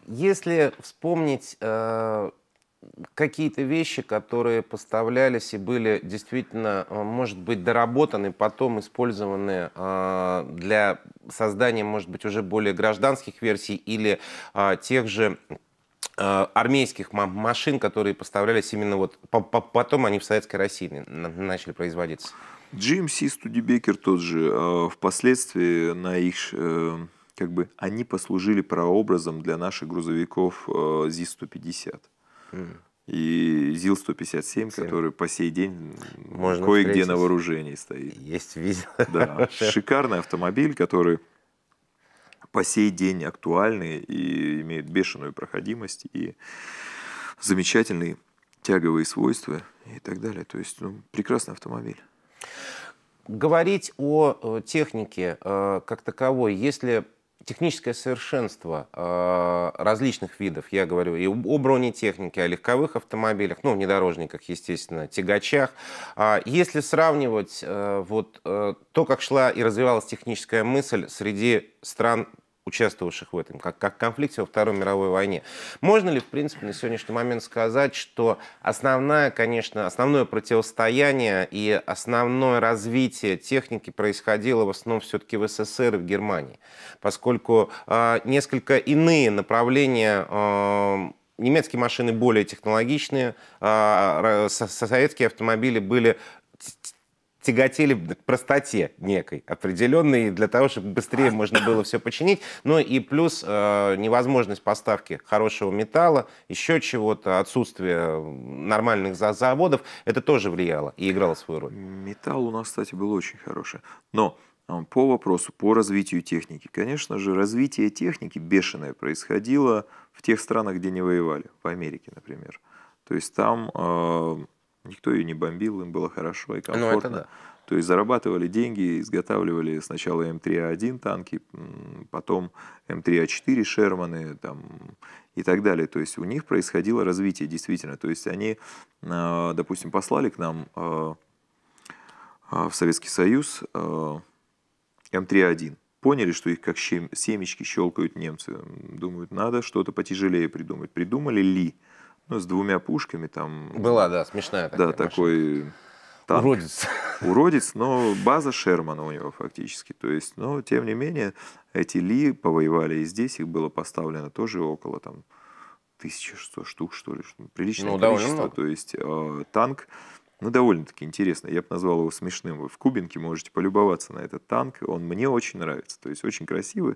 Если вспомнить э, какие-то вещи, которые поставлялись и были действительно, может быть, доработаны, потом использованы э, для создания, может быть, уже более гражданских версий или э, тех же э, армейских машин, которые поставлялись именно вот потом, они в Советской России начали производиться. джи эм си, Студебекер тот же, э, впоследствии на их... Э... Как бы они послужили прообразом для наших грузовиков ЗИЛ сто пятьдесят mm. и ЗИЛ сто пятьдесят семь, который по сей день кое-где на вооружении стоит. Есть, видел. Да. Шикарный автомобиль, который по сей день актуальный и имеет бешеную проходимость и замечательные тяговые свойства и так далее. То есть, ну, прекрасный автомобиль. Говорить о технике э, как таковой, если... Техническое совершенство э, различных видов, я говорю и о бронетехнике, о легковых автомобилях, ну, внедорожниках, естественно, тягачах. А если сравнивать э, вот, э, то, как шла и развивалась техническая мысль среди стран, участвовавших в этом, как, как конфликте во Второй мировой войне, можно ли, в принципе, на сегодняшний момент сказать, что основное, конечно, основное противостояние и основное развитие техники происходило в основном все-таки в СССР и в Германии, поскольку э, несколько иные направления, э, немецкие машины более технологичные, э, советские автомобили были... тяготели к простоте некой определенной, для того, чтобы быстрее можно было все починить. Ну и плюс э, невозможность поставки хорошего металла, еще чего-то, отсутствие нормальных заводов, это тоже влияло и играло свою роль. Металл у нас, кстати, был очень хороший. Но по вопросу, по развитию техники. Конечно же, развитие техники бешеное происходило в тех странах, где не воевали. В Америке, например. То есть там... Э, Никто ее не бомбил, им было хорошо и комфортно. Ну, да. То есть зарабатывали деньги, изготавливали сначала эм три а один танки, потом эм три а четыре Шерманы там, и так далее. То есть у них происходило развитие действительно. То есть они, допустим, послали к нам в Советский Союз эм три а один. Поняли, что их как семечки щелкают немцы. Думают, надо что-то потяжелее придумать. Придумали ли? Ну, с двумя пушками там... Была, да, смешная такая. Да, такой танк. Уродец. Уродец, но база Шермана у него фактически. То есть, но, тем не менее, эти Ли повоевали, и здесь их было поставлено тоже около там тысячи сто штук, что ли. Приличное ну, количество. То есть, э, танк, ну, довольно-таки интересный. Я бы назвал его смешным. Вы в Кубинке можете полюбоваться на этот танк. Он мне очень нравится. То есть, очень красивый.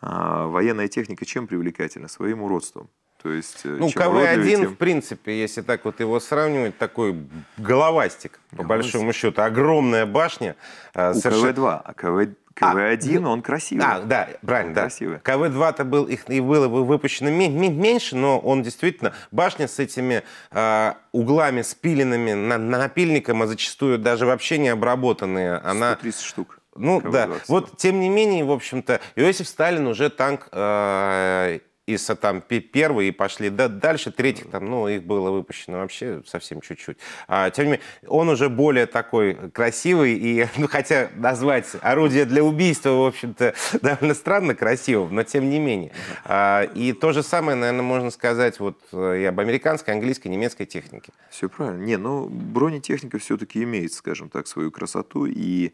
А военная техника чем привлекательна? Своим уродством. То есть, ну, ка вэ один, тем... в принципе, если так вот его сравнивать, такой головастик, по головастик. большому счету, огромная башня. У совершенно... ка вэ два, а КВ... КВ1, а, он красивый. А, да, правильно, да. ка вэ два-то был, их и было выпущено меньше, но он действительно, башня с этими э, углами спиленными на, на напильником, а зачастую даже вообще не обработанные. Она... сто тридцать штук. Ну, ка вэ двадцать. Да, вот тем не менее, в общем-то, Иосиф Сталин уже танк... Э, из там первые пошли да, дальше, третьих там, ну, их было выпущено вообще совсем чуть-чуть. А, тем не менее, он уже более такой красивый, и, ну, хотя назвать орудие для убийства, в общем-то, довольно странно красивым, но тем не менее. А, и то же самое, наверное, можно сказать вот и об американской, английской, немецкой технике. Все правильно. Не, ну, бронетехника все-таки имеет, скажем так, свою красоту и...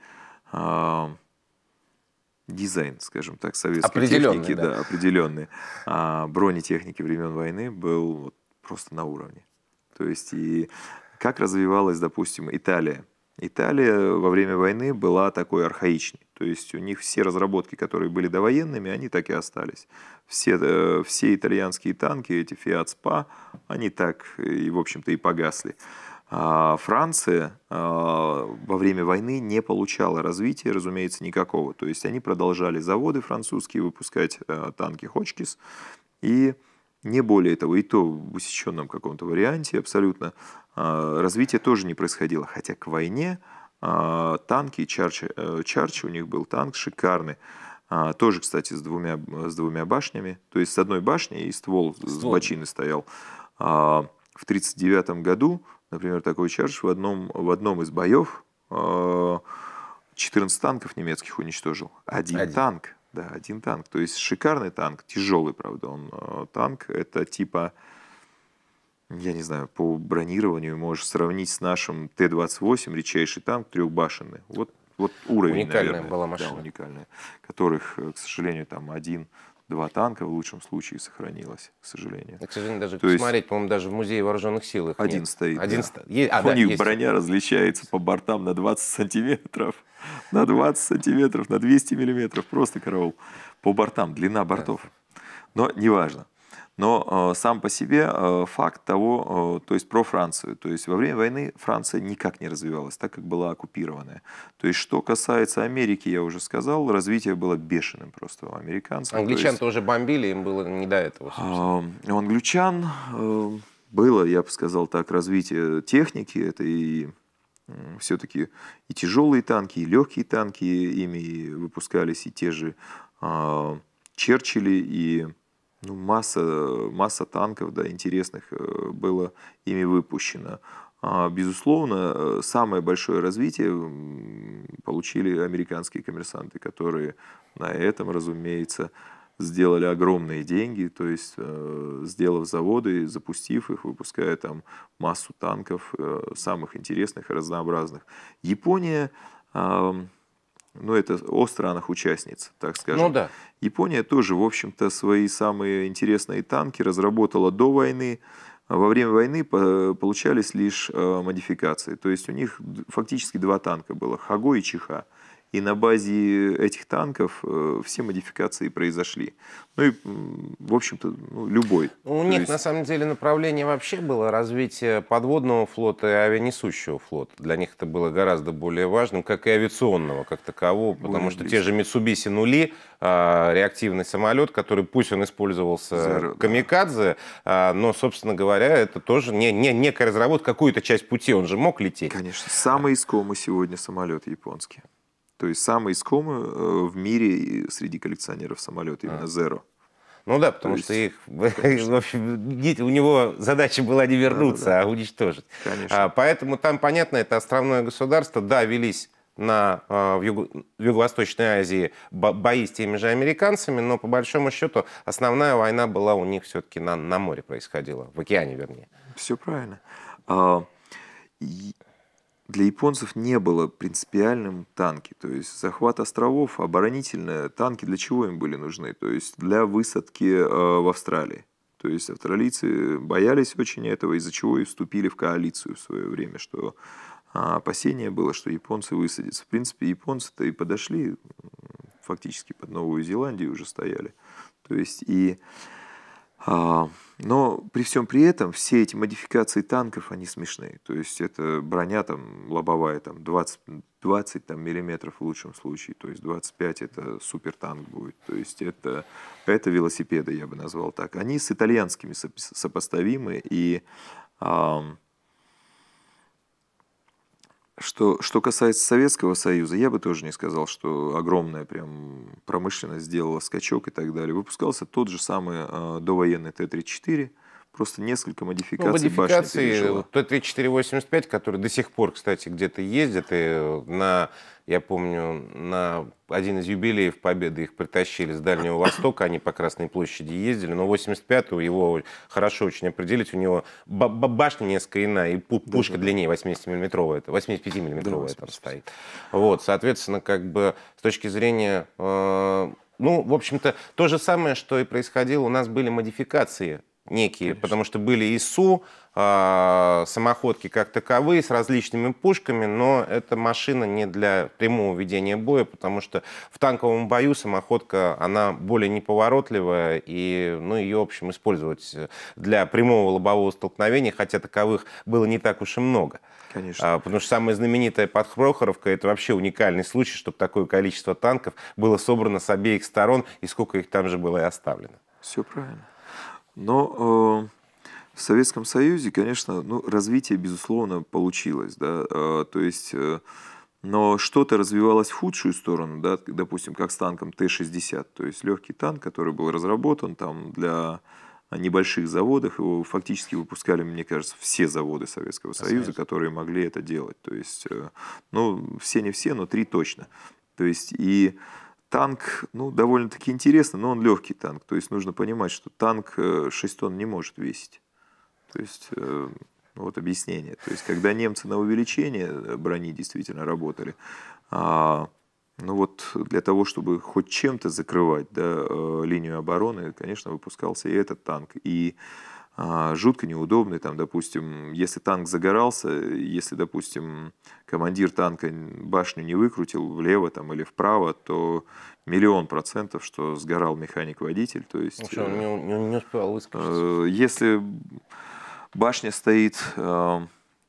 А... дизайн, скажем так, советской техники, да, да определенный, а бронетехники времен войны был вот просто на уровне. То есть и как развивалась, допустим, Италия. Италия во время войны была такой архаичной. То есть у них все разработки, которые были довоенными, они так и остались. Все, все итальянские танки, эти Fiat Spa, они так и, в общем-то, и погасли. Франция во время войны не получала развития, разумеется, никакого. То есть они продолжали заводы французские выпускать танки Ходжкис. И не более того, и то в усеченном каком-то варианте абсолютно развитие тоже не происходило. Хотя к войне танки, Чарчи, Чарчи у них был танк шикарный. А, тоже, кстати, с двумя, с двумя башнями. То есть с одной башней и ствол, ствол. с бочины стоял. А, в тысяча девятьсот тридцать девятом году, например, такой чардж в одном, в одном из боев а, четырнадцать танков немецких уничтожил. Один, один. танк. Да, один танк. То есть шикарный танк, тяжелый, правда, он танк. Это типа, я не знаю, по бронированию можешь сравнить с нашим Т двадцать восемь, редчайший танк, трехбашенный. Вот, вот уровень, уникальная, наверное, была машина. Да, уникальная. Которых, к сожалению, там один-два танка в лучшем случае сохранилось, к сожалению. Да, к сожалению, даже То посмотреть, по-моему, даже в музее вооруженных сил их Один нет. стоит. Один да. ст... е... а, У да, них есть. Броня различается по бортам на двадцать сантиметров. На двадцать сантиметров, на двести миллиметров, просто караул. По бортам, длина бортов. Но неважно. Но э, сам по себе э, факт того, э, то есть про Францию. То есть во время войны Франция никак не развивалась, так как была оккупированная. То есть что касается Америки, я уже сказал, развитие было бешеным просто у американцев. Англичан то тоже бомбили, им было не до этого. Э, у англичан э, было, я бы сказал так, развитие техники, это и... Все-таки и тяжелые танки, и легкие танки, ими выпускались и те же э, Черчилли, и ну, масса, масса танков, да, интересных э, было ими выпущено. А, безусловно, самое большое развитие получили американские коммерсанты, которые на этом, разумеется, сделали огромные деньги, то есть э, сделав заводы, запустив их, выпуская там массу танков, э, самых интересных и разнообразных. Япония, э, ну это о странах-участниц, так скажем. Ну, да. Япония тоже, в общем-то, свои самые интересные танки разработала до войны. Во время войны получались лишь э, модификации, то есть у них фактически два танка было, Хаго и Чиха. И на базе этих танков э, все модификации произошли. Ну и, в общем-то, ну, любой. У них, есть... на самом деле, направление вообще было развитие подводного флота и авианесущего флота. Для них это было гораздо более важным, как и авиационного, как такового. Более потому близко. Что те же Mitsubishi нули, э, реактивный самолет, который, пусть он использовался Зар... камикадзе, э, но, собственно говоря, это тоже не, не, некая разработка, какую-то часть пути он же мог лететь. Конечно, самый искомый сегодня самолет японский. То есть самый искомый в мире среди коллекционеров самолетов, именно Zero. Ну да, потому что их, в общем, у него задача была не вернуться, да, да, да. а уничтожить. Конечно. А, поэтому там, понятно, это островное государство, да, велись... На, в, Юго, в Юго-Восточной Азии бои с теми же американцами, но по большому счету основная война была у них все-таки на, на море происходила, в океане вернее. Все правильно. А... Для японцев не было принципиальным танки, то есть захват островов, оборонительные танки, для чего им были нужны? То есть для высадки в Австралии. То есть австралийцы боялись очень этого, из-за чего и вступили в коалицию в свое время, что опасение было, что японцы высадятся. В принципе, японцы-то и подошли, фактически под Новую Зеландию уже стояли. То есть и... Но при всем при этом все эти модификации танков, они смешные. То есть это броня там, лобовая там, двадцать, двадцать там, миллиметров в лучшем случае. То есть двадцать пять это супертанк будет. То есть это, это велосипеды, я бы назвал так. Они с итальянскими сопоставимы. И а, что, что касается Советского Союза, я бы тоже не сказал, что огромная прям промышленность сделала скачок и так далее. Выпускался тот же самый э, довоенный Т тридцать четыре. Просто несколько модификаций, ну, модификации Т тридцать четыре восемьдесят пять, который до сих пор, кстати, где-то ездит. И на, я помню, на один из юбилеев Победы их притащили с Дальнего Востока. Они по Красной площади ездили. Но восемьдесят пятого его хорошо очень определить. У него башня несколько иная. И пушка да, да. длиннее восьмидесятимиллиметровая. восемьдесят пять миллиметровая да, там стоит. Вот, соответственно, как бы с точки зрения... Э, ну, в общем-то, то же самое, что и происходило. У нас были модификации некие, Конечно. Потому что были ИСУ, э, самоходки как таковые с различными пушками, но эта машина не для прямого ведения боя, потому что в танковом бою самоходка, она более неповоротливая, и ну, ее, в общем, использовать для прямого лобового столкновения, хотя таковых было не так уж и много. Конечно. А, потому что самая знаменитая подхрохоровка, это вообще уникальный случай, чтобы такое количество танков было собрано с обеих сторон, и сколько их там же было и оставлено. Все правильно. Но э, в Советском Союзе, конечно, ну, развитие, безусловно, получилось. Да? Э, то есть э, Но что-то развивалось в худшую сторону, да, допустим, как с танком Т шестьдесят, то есть легкий танк, который был разработан там для небольших заводов, его фактически выпускали, мне кажется, все заводы Советского Союза, которые могли это делать. То есть, ну, все не все, но три точно. То есть, и танк, ну, довольно-таки интересно, но он легкий танк. То есть, нужно понимать, что танк шесть тонн не может весить. То есть... Вот объяснение. То есть, когда немцы на увеличение брони действительно работали, а, ну вот для того, чтобы хоть чем-то закрывать, да, линию обороны, конечно, выпускался и этот танк. И а, жутко неудобный, там, допустим, если танк загорался, если, допустим, командир танка башню не выкрутил влево там, или вправо, то миллион процентов, что сгорал механик-водитель. То есть, ну, он не, не, не успевал выскочить. Если... Башня стоит, ну,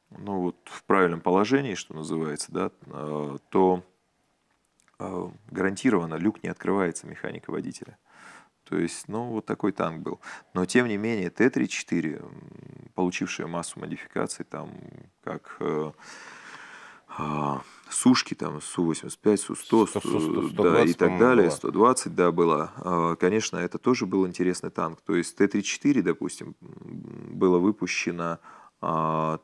вот, в правильном положении, что называется, да, то гарантированно люк не открывается механика водителя. То есть, ну, вот такой танк был. Но, тем не менее, Т тридцать четыре, получившая массу модификаций, там, как... Сушки, там, Су восемьдесят пять, Су сто, да, и так далее, сто двадцать, да, было. Конечно, это тоже был интересный танк. То есть Т тридцать четыре, допустим, было выпущено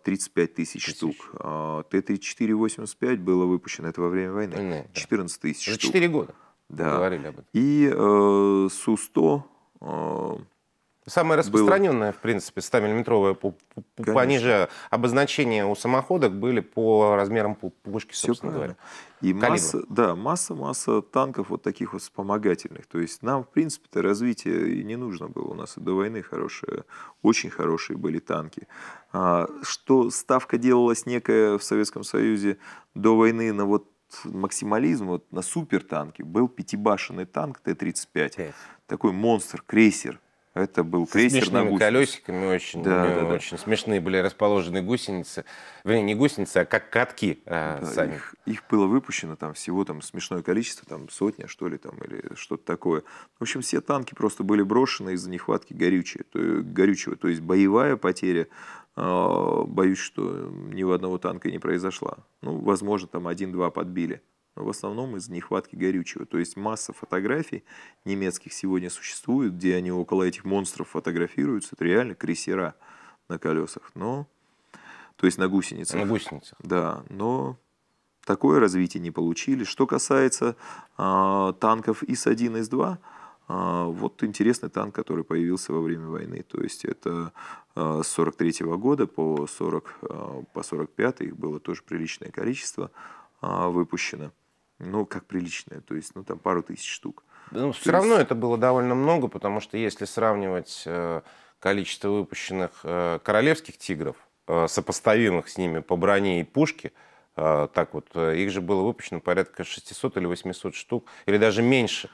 тридцать пять тысяч штук. Т тридцать четыре восемьдесят пять было выпущено, это во время войны, четырнадцать тысяч штук. За четыре года говорили об этом. И Су сто... Самое распространенное, было... в принципе, сто миллиметровое, пониже обозначения у самоходок были по размерам пушки, собственно говоря. И масса, да, масса, масса танков вот таких вот вспомогательных. То есть нам, в принципе-то, развитие и не нужно было. У нас и до войны хорошие, очень хорошие были танки. Что ставка делалась некая в Советском Союзе до войны на вот максимализм, вот на супертанке, был пятибашенный танк Т тридцать пять. Такой монстр, крейсер. Это был крейсер на гусенице. С колесиками очень, да, да, очень да. Смешные были расположены гусеницы. Вернее, не гусеницы, а как катки да, сами. Их, их было выпущено там всего там, смешное количество, там сотня, что ли, там, или что-то такое. В общем, все танки просто были брошены из-за нехватки горючего. То, горючего. То есть боевая потеря, э, боюсь, что ни у одного танка не произошла. Ну, возможно, там один-два подбили. В основном из-за нехватки горючего. То есть масса фотографий немецких сегодня существует, где они около этих монстров фотографируются. Это реально крейсера на колесах. Но... То есть на гусеницах. На гусеницах. Да, но такое развитие не получили. Что касается э, танков ИС один, ИС два, э, вот интересный танк, который появился во время войны. То есть это э, с сорок третьего года по, сорок, э, по сорок пятый их было тоже приличное количество э, выпущено. Ну, как приличное, то есть, ну, там пару тысяч штук. Ну, все равно это было довольно много, потому что если сравнивать э, количество выпущенных э, королевских тигров, э, сопоставимых с ними по броне и пушке, э, так вот, э, их же было выпущено порядка шестисот или восьмисот штук, или даже меньше.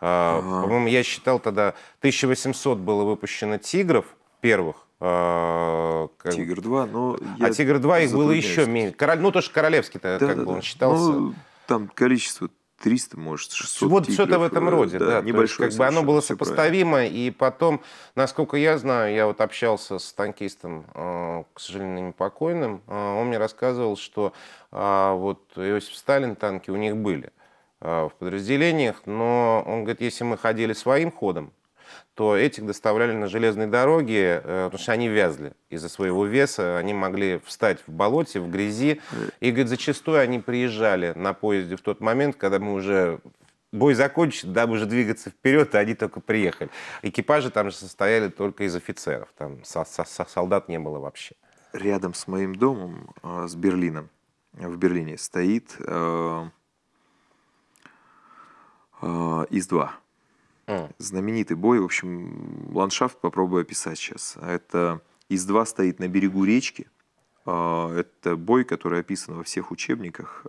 Э, ага. По-моему, я считал тогда, тысяча восемьсот было выпущено тигров первых, А, как... Тигр два, но... А Тигр два их было еще меньше. Король... Ну, тоже королевский-то, да, как да, бы он да. считался. Ну, там количество триста, может, шестьсот. Вот что-то в этом роде, да. да. Небольшое, есть, как бы оно было сопоставимо. Правильно. И потом, насколько я знаю, я вот общался с танкистом, к сожалению, непокойным. Он мне рассказывал, что вот Иосиф Сталин танки у них были в подразделениях, но он говорит, если мы ходили своим ходом, то этих доставляли на железной дороге, потому что они вязли из-за своего веса, они могли встать в болоте, в грязи. И, говорит, зачастую они приезжали на поезде в тот момент, когда мы уже бой закончили, дабы уже двигаться вперед, и они только приехали. Экипажи там же состояли только из офицеров, там со -со солдат не было вообще. Рядом с моим домом, с Берлином, в Берлине стоит э э ИС-два. Mm. Знаменитый бой, в общем, ландшафт попробую описать сейчас. Это ИС-два стоит на берегу речки. Это бой, который описан во всех учебниках.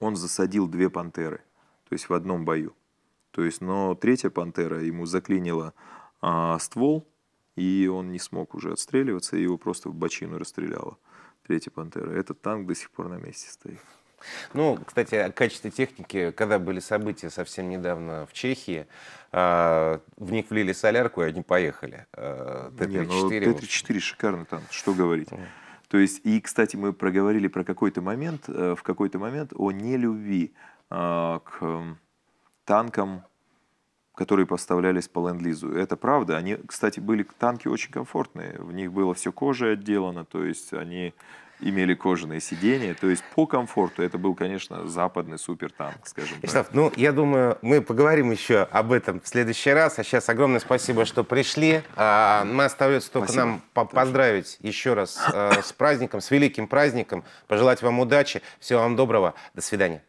Он засадил две пантеры, то есть в одном бою. То есть, но третья пантера ему заклинила ствол, и он не смог уже отстреливаться, и его просто в бочину расстреляла третья пантера. Этот танк до сих пор на месте стоит. Ну, кстати, о качестве техники, когда были события совсем недавно в Чехии, в них влили солярку, и они поехали. Т тридцать четыре шикарный танк, что говорить. То есть, и, кстати, мы проговорили про какой-то момент, в какой-то момент о нелюбви к танкам, которые поставлялись по ленд-лизу. Это правда. Они, кстати, были танки очень комфортные. В них было все кожей отделано, то есть они имели кожаные сиденья. То есть по комфорту это был, конечно, западный супертанк, скажем так. Вячеслав, ну, я думаю, мы поговорим еще об этом в следующий раз. А сейчас огромное спасибо, что пришли. Мы остается только спасибо. нам по поздравить еще раз с праздником, с великим праздником. Пожелать вам удачи. Всего вам доброго. До свидания.